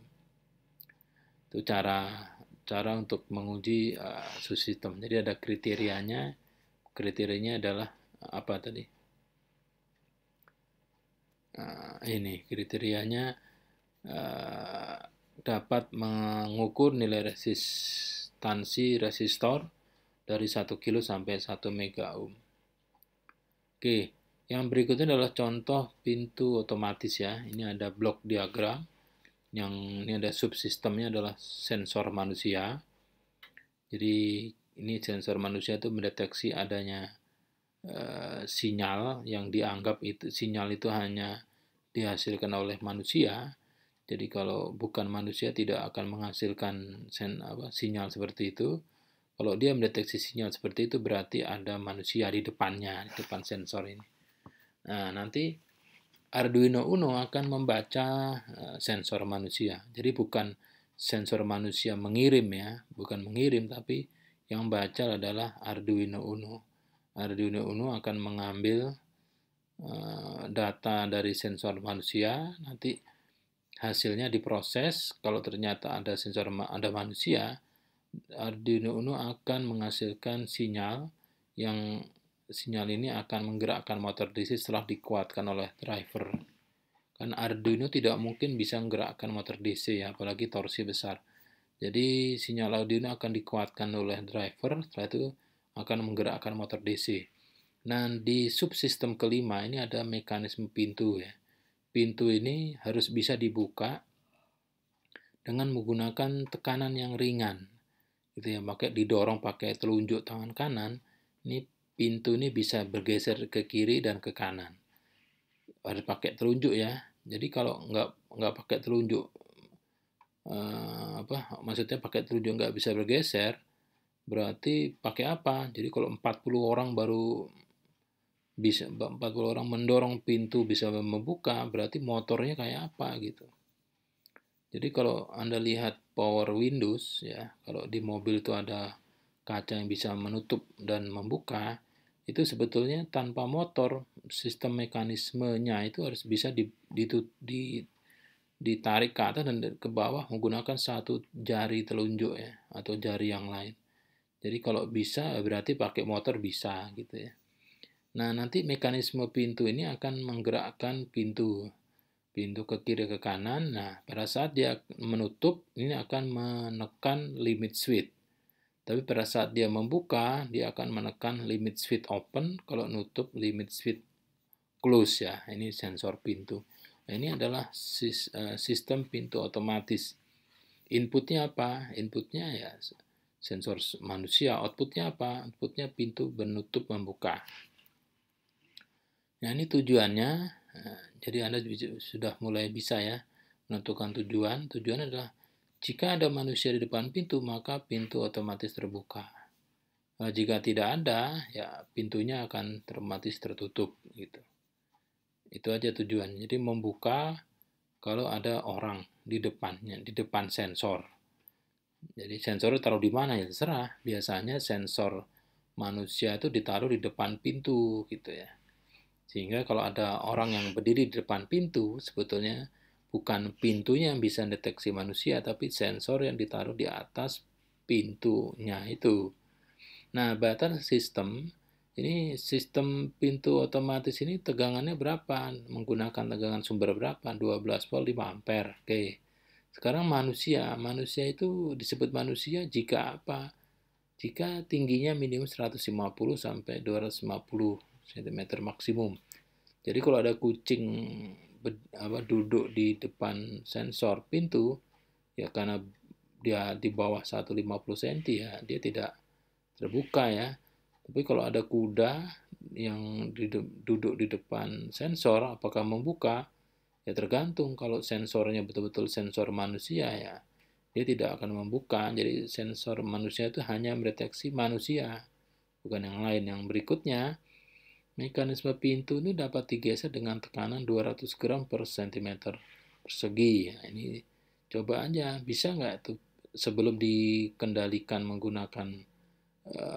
Itu cara untuk menguji subsistem. Jadi ada kriterianya. Kriterianya adalah apa tadi? Ini kriterianya dapat mengukur nilai resistansi resistor dari 1 kilo sampai 1 mega ohm. Oke, yang berikutnya adalah contoh pintu otomatis ya. Ini ada blok diagram, yang ini ada subsistemnya adalah sensor manusia. Jadi ini sensor manusia itu mendeteksi adanya sinyal yang dianggap itu sinyal itu hanya dihasilkan oleh manusia. Jadi kalau bukan manusia tidak akan menghasilkan sinyal seperti itu. Kalau dia mendeteksi sinyal seperti itu, berarti ada manusia di depannya, di depan sensor ini. Nah, nanti Arduino Uno akan membaca sensor manusia. Jadi bukan sensor manusia mengirim ya, bukan mengirim, tapi yang baca adalah Arduino Uno. Arduino Uno akan mengambil data dari sensor manusia, nanti hasilnya diproses. Kalau ternyata ada sensor ada manusia, Arduino Uno akan menghasilkan sinyal yang sinyal ini akan menggerakkan motor DC setelah dikuatkan oleh driver. Kan Arduino tidak mungkin bisa menggerakkan motor DC ya, apalagi torsi besar. Jadi sinyal Arduino akan dikuatkan oleh driver, setelah itu akan menggerakkan motor DC. Nah, di subsistem kelima ini ada mekanisme pintu ya. Pintu ini harus bisa dibuka dengan menggunakan tekanan yang ringan. Itu yang pakai didorong pakai telunjuk tangan kanan, ini pintu ini bisa bergeser ke kiri dan ke kanan. Harus pakai telunjuk ya. Jadi kalau nggak pakai telunjuk, maksudnya pakai telunjuk nggak bisa bergeser, berarti pakai apa? Jadi kalau 40 orang baru bisa, 40 orang mendorong pintu bisa membuka, berarti motornya kayak apa gitu. Jadi kalau Anda lihat power windows ya, kalau di mobil itu ada kaca yang bisa menutup dan membuka, itu sebetulnya tanpa motor, sistem mekanismenya itu harus bisa ditarik ke atas dan ke bawah menggunakan satu jari telunjuk ya, atau jari yang lain. Jadi kalau bisa berarti pakai motor bisa gitu ya. Nah, nanti mekanisme pintu ini akan menggerakkan pintu ke kiri ke kanan. Nah, pada saat dia menutup, ini akan menekan limit switch. Tapi pada saat dia membuka, dia akan menekan limit switch open. Kalau nutup, limit switch close ya. Ini sensor pintu. Nah, ini adalah sistem pintu otomatis. Inputnya apa? Inputnya ya sensor manusia. Outputnya apa? Outputnya pintu menutup membuka. Nah, ini tujuannya. Jadi Anda sudah mulai bisa ya menentukan tujuan. Tujuan adalah jika ada manusia di depan pintu, maka pintu otomatis terbuka. Nah, jika tidak ada, ya pintunya akan otomatis tertutup gitu. Itu aja tujuan. Jadi membuka kalau ada orang di depannya, di depan sensor. Jadi sensor ditaruh di mana ya terserah. Biasanya sensor manusia itu ditaruh di depan pintu gitu ya. Sehingga kalau ada orang yang berdiri di depan pintu, sebetulnya bukan pintunya yang bisa deteksi manusia, tapi sensor yang ditaruh di atas pintunya itu. Nah, batas sistem Ini sistem pintu otomatis ini tegangannya berapa? Menggunakan tegangan sumber berapa? 12 volt 5 ampere. Oke. Sekarang manusia. Manusia itu disebut manusia jika apa? Jika tingginya minimum 150 sampai 250 cm maksimum. Jadi kalau ada kucing duduk di depan sensor pintu, ya karena dia di bawah 150 cm ya, dia tidak terbuka ya. Tapi kalau ada kuda yang duduk di depan sensor, apakah membuka? Ya tergantung, kalau sensornya betul-betul sensor manusia ya, dia tidak akan membuka. Jadi sensor manusia itu hanya mendeteksi manusia, bukan yang lain. Yang berikutnya, mekanisme pintu ini dapat digeser dengan tekanan 200 gram per cm persegi. Nah, ini coba aja, bisa nggak tuh sebelum dikendalikan menggunakan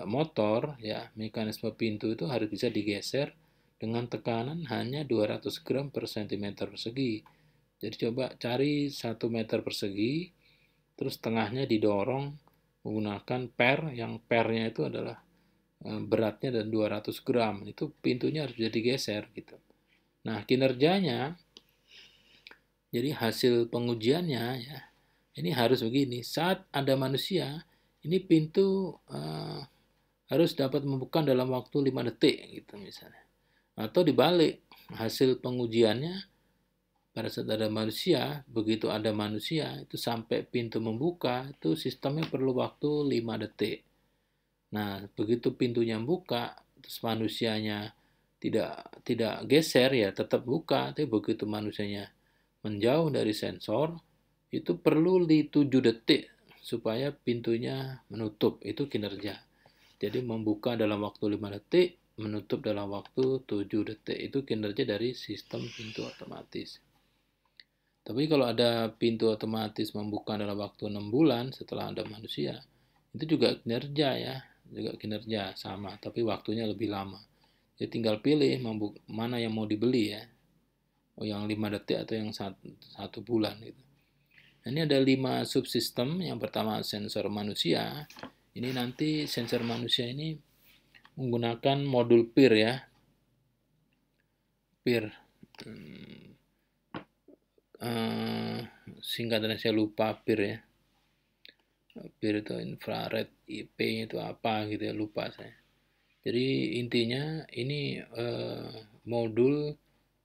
motor ya, mekanisme pintu itu harus bisa digeser dengan tekanan hanya 200 gram per cm persegi. Jadi coba cari 1 meter persegi, terus tengahnya didorong menggunakan per, yang pernya itu adalah beratnya dan 200 gram, itu pintunya harus bisa digeser gitu. Nah kinerjanya, jadi hasil pengujiannya ya, ini harus begini, saat ada manusia ini pintu harus dapat membuka dalam waktu 5 detik gitu misalnya. Atau dibalik, hasil pengujiannya pada saat ada manusia, begitu ada manusia itu sampai pintu membuka itu sistemnya perlu waktu 5 detik. Nah, begitu pintunya buka, terus manusianya tidak geser ya, tetap buka, tapi begitu manusianya menjauh dari sensor itu perlu di 7 detik supaya pintunya menutup. Itu kinerja. Jadi membuka dalam waktu 5 detik, menutup dalam waktu 7 detik. Itu kinerja dari sistem pintu otomatis. Tapi kalau ada pintu otomatis membuka dalam waktu 6 bulan setelah ada manusia, itu juga kinerja ya, juga kinerja sama, tapi waktunya lebih lama. Jadi tinggal pilih mana yang mau dibeli ya. Oh, yang 5 detik atau yang 1 bulan gitu. Ini ada 5 subsistem. Yang pertama sensor manusia. Ini nanti sensor manusia ini menggunakan modul PIR ya. PIR. Singkatannya saya lupa PIR ya. PIR itu infrared, IP itu apa gitu ya, lupa saya. Jadi intinya ini modul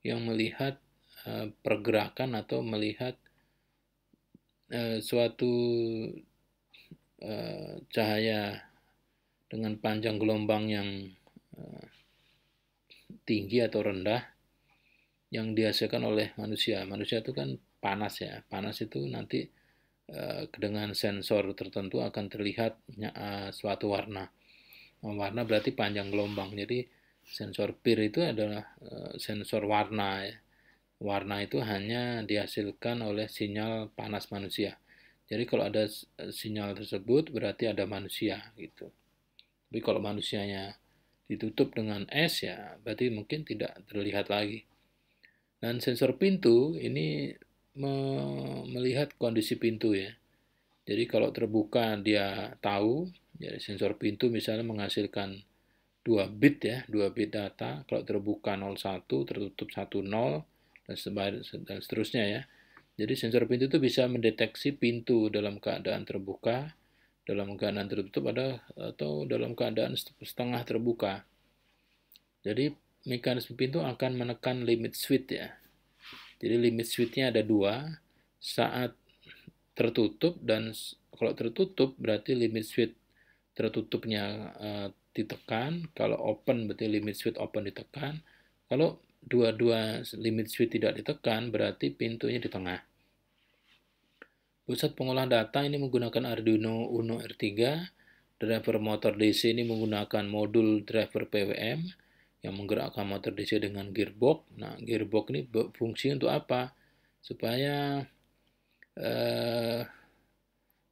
yang melihat pergerakan atau melihat suatu cahaya dengan panjang gelombang yang tinggi atau rendah yang dihasilkan oleh manusia. Manusia itu kan panas ya, panas itu nanti dengan sensor tertentu akan terlihat suatu warna. Warna berarti panjang gelombang. Jadi sensor PIR itu adalah sensor warna ya. Warna itu hanya dihasilkan oleh sinyal panas manusia. Jadi kalau ada sinyal tersebut berarti ada manusia gitu. Tapi kalau manusianya ditutup dengan es ya berarti mungkin tidak terlihat lagi. Dan sensor pintu ini melihat kondisi pintu ya. Jadi kalau terbuka dia tahu. Jadi sensor pintu misalnya menghasilkan 2 bit ya, 2 bit data. Kalau terbuka 01, tertutup 10. Dan seterusnya ya. Jadi sensor pintu itu bisa mendeteksi pintu dalam keadaan terbuka, dalam keadaan tertutup, atau dalam keadaan setengah terbuka. Jadi mekanisme pintu akan menekan limit switch ya. Jadi limit switch-nya ada 2, saat tertutup, dan kalau tertutup berarti limit switch tertutupnya ditekan, kalau open berarti limit switch open ditekan, kalau dua-dua limit switch tidak ditekan, berarti pintunya di tengah. Pusat pengolah data ini menggunakan Arduino Uno R3. Driver motor DC ini menggunakan modul driver PWM yang menggerakkan motor DC dengan gearbox. Nah, gearbox ini berfungsi untuk apa? Supaya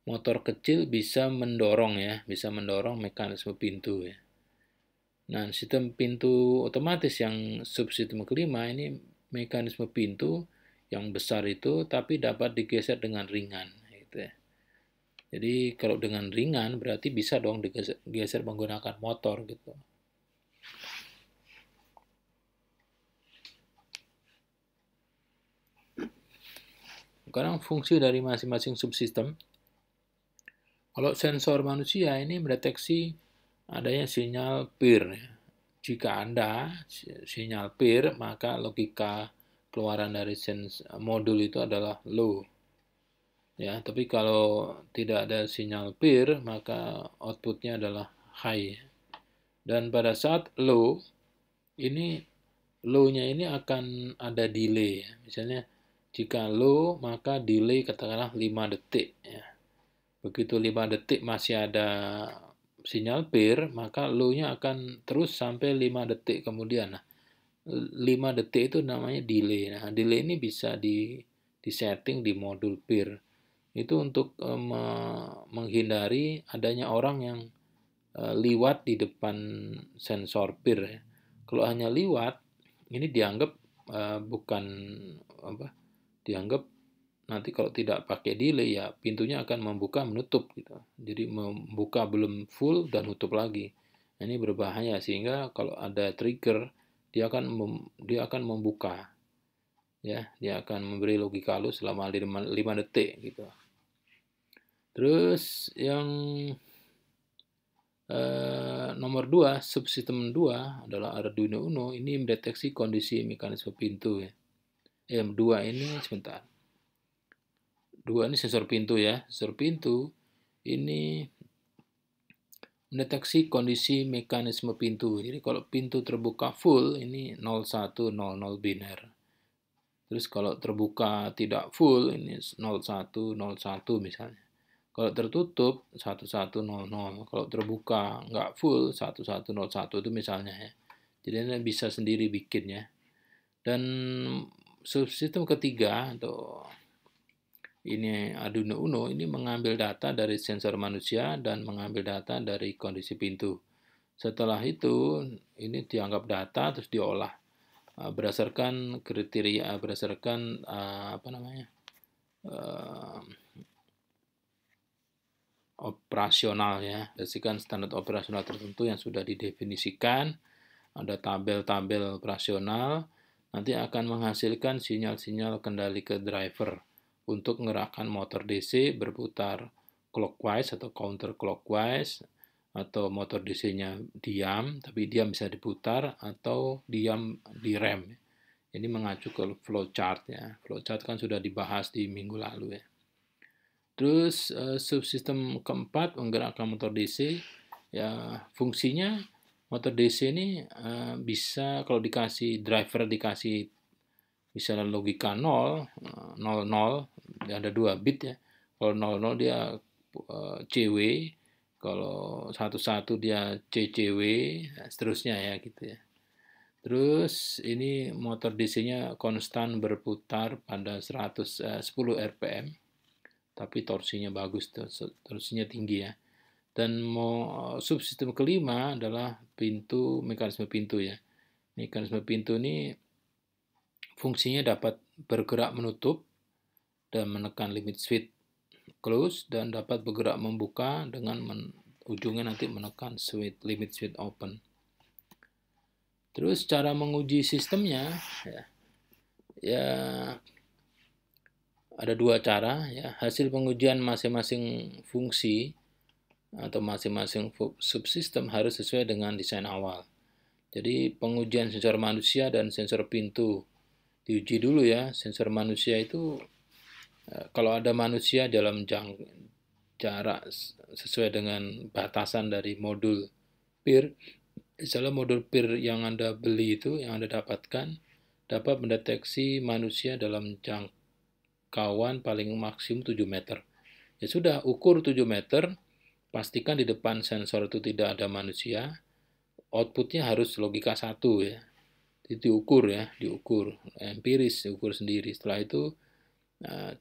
motor kecil bisa mendorong ya, bisa mendorong mekanisme pintu ya. Nah, sistem pintu otomatis yang subsistem kelima ini mekanisme pintu yang besar itu tapi dapat digeser dengan ringan gitu ya. Jadi kalau dengan ringan berarti bisa dong digeser menggunakan motor gitu. Sekarang fungsi dari masing-masing subsistem. Kalau sensor manusia ini mendeteksi adanya sinyal PIR. Jika Anda sinyal PIR, maka logika keluaran dari modul itu adalah low. Ya, tapi kalau tidak ada sinyal PIR, maka outputnya adalah high. Dan pada saat low, low-nya ini akan ada delay. Misalnya, jika low, maka delay katakanlah 5 detik. Ya. Begitu 5 detik masih ada sinyal PIR, maka low-nya akan terus sampai 5 detik kemudian. Nah, 5 detik itu namanya delay. Nah, delay ini bisa disetting di modul PIR. Itu untuk menghindari adanya orang yang liwat di depan sensor PIR. Ya. Kalau hanya liwat, ini dianggap dianggap nanti kalau tidak pakai delay ya pintunya akan membuka menutup gitu. Jadi membuka belum full dan tutup lagi. Ini berbahaya sehingga kalau ada trigger dia akan membuka. Ya, dia akan memberi logika halus selama 5 detik gitu. Terus yang nomor 2, subsistem 2 adalah Arduino Uno. Ini mendeteksi kondisi mekanisme pintu ya. M2 ini sebentar. Dua ini sensor pintu ya, sensor pintu ini mendeteksi kondisi mekanisme pintu. Jadi kalau pintu terbuka full ini 0100 biner. Terus kalau terbuka tidak full ini 0101 misalnya. Kalau tertutup 1100. Kalau terbuka nggak full 1101 itu misalnya ya. Jadi Anda bisa sendiri bikinnya. Dan subsistem ketiga atau ini Arduino Uno ini mengambil data dari sensor manusia dan mengambil data dari kondisi pintu. Setelah itu ini dianggap data terus diolah berdasarkan kriteria, berdasarkan operasional ya, berdasarkan standar operasional tertentu yang sudah didefinisikan. Ada tabel-tabel operasional, nanti akan menghasilkan sinyal-sinyal kendali ke driver untuk menggerakkan motor DC berputar clockwise atau counter clockwise, atau motor DC-nya diam, tapi diam bisa diputar, atau diam direm. Ini mengacu ke flowchart ya. Flowchart kan sudah dibahas di minggu lalu ya. Terus subsistem keempat menggerakkan motor DC ya, fungsinya motor DC ini bisa kalau dikasih driver dikasih misalnya logika 0, ada 2 bit ya. Kalau 00 dia CW, kalau 11 dia CCW, seterusnya ya gitu ya. Terus ini motor DC-nya konstan berputar pada 110 RPM, tapi torsinya bagus, torsinya tinggi ya. Dan subsistem kelima adalah pintu, mekanisme pintu ya. Mekanisme pintu ini fungsinya dapat bergerak menutup dan menekan limit switch close, dan dapat bergerak membuka dengan ujungnya nanti menekan switch limit switch open. Terus cara menguji sistemnya ya ada 2 cara ya. Hasil pengujian masing-masing fungsi atau masing-masing subsistem harus sesuai dengan desain awal. Jadi pengujian sensor manusia dan sensor pintu diuji dulu ya. Sensor manusia itu kalau ada manusia dalam jarak sesuai dengan batasan dari modul PIR, misalnya modul PIR yang Anda beli itu, yang Anda dapatkan, dapat mendeteksi manusia dalam jangkauan paling maksimum 7 meter. Ya sudah, ukur 7 meter, pastikan di depan sensor itu tidak ada manusia, outputnya harus logika 1 ya. Diukur ya, diukur empiris, diukur sendiri. Setelah itu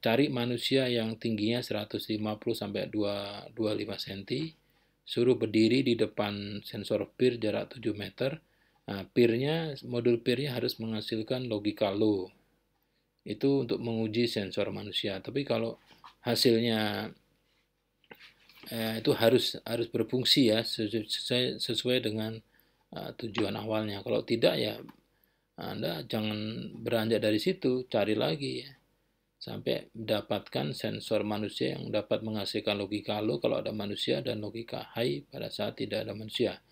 cari manusia yang tingginya 150-225 cm, suruh berdiri di depan sensor PIR jarak 7 meter. Nah, modul PIR-nya harus menghasilkan logika low. Itu untuk menguji sensor manusia. Tapi kalau hasilnya itu harus berfungsi ya, sesuai dengan tujuan awalnya. Kalau tidak ya Anda jangan beranjak dari situ, cari lagi ya. sampai mendapatkan sensor manusia yang dapat menghasilkan logika low kalau ada manusia dan logika high pada saat tidak ada manusia.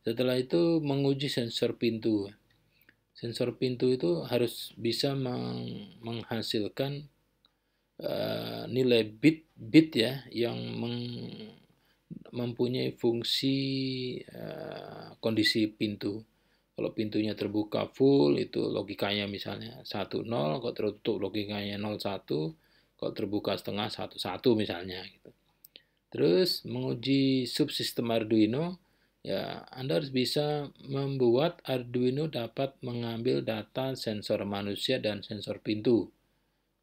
Setelah itu menguji sensor pintu. Sensor pintu itu harus bisa menghasilkan nilai bit ya, yang mempunyai fungsi kondisi pintu. Kalau pintunya terbuka full, itu logikanya misalnya 10, kalau tertutup logikanya 01, kalau terbuka setengah 11 misalnya. Gitu. Terus menguji subsistem Arduino, ya Anda harus bisa membuat Arduino dapat mengambil data sensor manusia dan sensor pintu.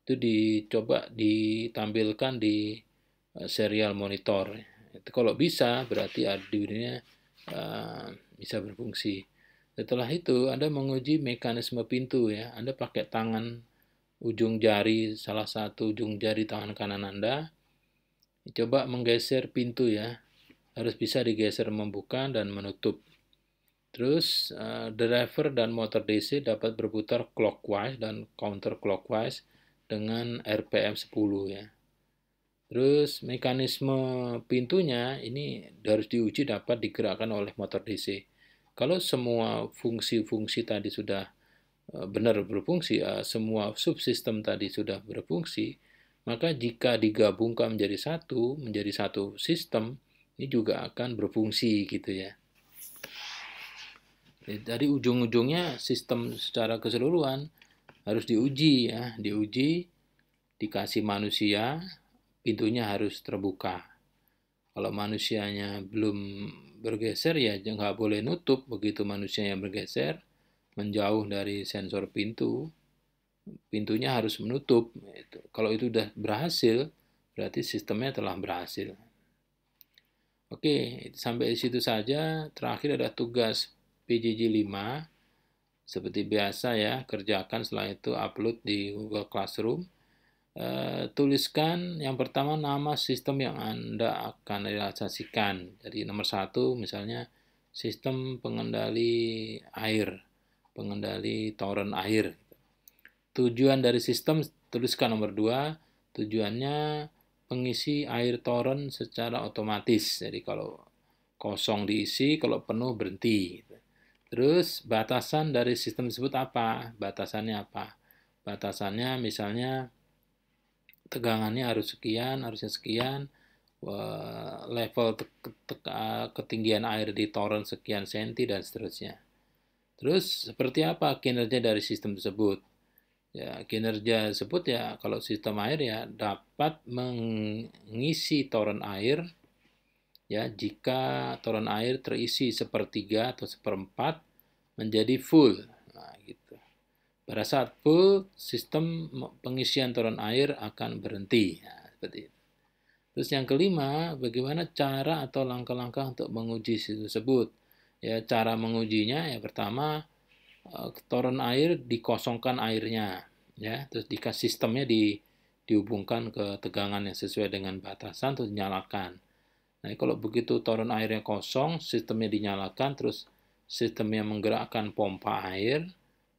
Itu dicoba ditampilkan di serial monitor. Itu kalau bisa, berarti Arduino-nya bisa berfungsi. Setelah itu Anda menguji mekanisme pintu ya. Anda pakai tangan ujung jari, salah satu ujung jari tangan kanan Anda. Coba menggeser pintu ya. Harus bisa digeser membuka dan menutup. Terus driver dan motor DC dapat berputar clockwise dan counter clockwise dengan RPM 10 ya. Terus mekanisme pintunya ini harus diuji dapat digerakkan oleh motor DC. Kalau semua fungsi-fungsi tadi sudah benar berfungsi, semua subsistem tadi sudah berfungsi, maka jika digabungkan menjadi satu sistem, ini juga akan berfungsi gitu ya. Dari ujung-ujungnya sistem secara keseluruhan harus diuji ya, diuji, dikasih manusia, pintunya harus terbuka. Kalau manusianya belum bergeser ya nggak boleh nutup, begitu manusianya bergeser menjauh dari sensor pintu, pintunya harus menutup. Kalau itu udah berhasil, berarti sistemnya telah berhasil. Oke, sampai di situ saja. Terakhir ada tugas PJJ 5. Seperti biasa ya, kerjakan, setelah itu upload di Google Classroom. Tuliskan yang pertama nama sistem yang Anda akan realisasikan. Jadi nomor 1 misalnya sistem pengendali air, pengendali toren air. Tujuan dari sistem tuliskan nomor 2, tujuannya pengisi air toren secara otomatis. Jadi kalau kosong diisi, kalau penuh berhenti. Terus batasan dari sistem tersebut apa? Batasannya apa? Batasannya misalnya tegangannya harusnya sekian, level ketinggian air di toren sekian senti, dan seterusnya. Terus seperti apa kinerja dari sistem tersebut? Ya, kinerja tersebut ya kalau sistem air ya dapat mengisi toren air ya jika toren air terisi 1/3 atau 1/4 menjadi full. Nah, gitu. Pada saat full, sistem pengisian toren air akan berhenti. Nah, seperti itu. Terus yang kelima, bagaimana cara atau langkah-langkah untuk menguji sistem tersebut? Ya, cara mengujinya ya pertama toren air dikosongkan airnya, ya. Terus sistemnya dihubungkan ke tegangan yang sesuai dengan batasan, terus nyalakan. Nah, kalau begitu toren airnya kosong, sistemnya dinyalakan, terus sistemnya menggerakkan pompa air.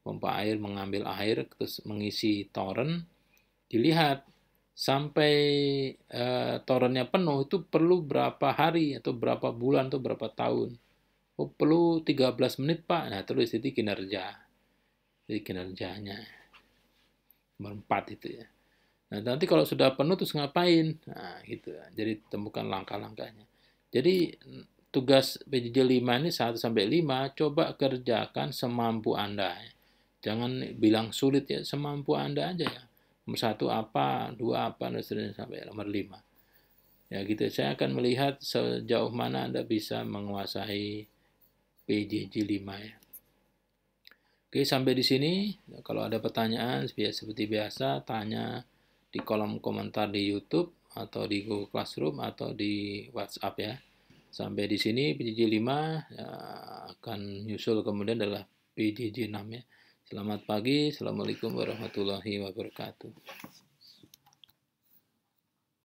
Pompa air mengambil air, terus mengisi toren. Dilihat sampai torennya penuh itu perlu berapa hari, atau berapa bulan, atau berapa tahun. Oh, perlu 13 menit, Pak. Nah, tulis itu kinerja. Jadi kinerjanya. Nomor 4 itu ya. Nah, nanti kalau sudah penuh terus ngapain? Nah, gitu. Jadi temukan langkah-langkahnya. Jadi tugas PJJ 5 ini 1-5, coba kerjakan semampu Anda. Jangan bilang sulit ya, semampu Anda aja ya. Nomor 1 apa, 2 apa, dan seterusnya sampai nomor 5. Ya gitu, saya akan melihat sejauh mana Anda bisa menguasai PJJ 5 ya. Oke, sampai di sini. Kalau ada pertanyaan, seperti biasa, tanya di kolom komentar di YouTube, atau di Google Classroom, atau di WhatsApp ya. Sampai di sini PJJ 5, ya, akan nyusul kemudian adalah PJJ 6 ya. Selamat pagi, Assalamualaikum warahmatullahi wabarakatuh.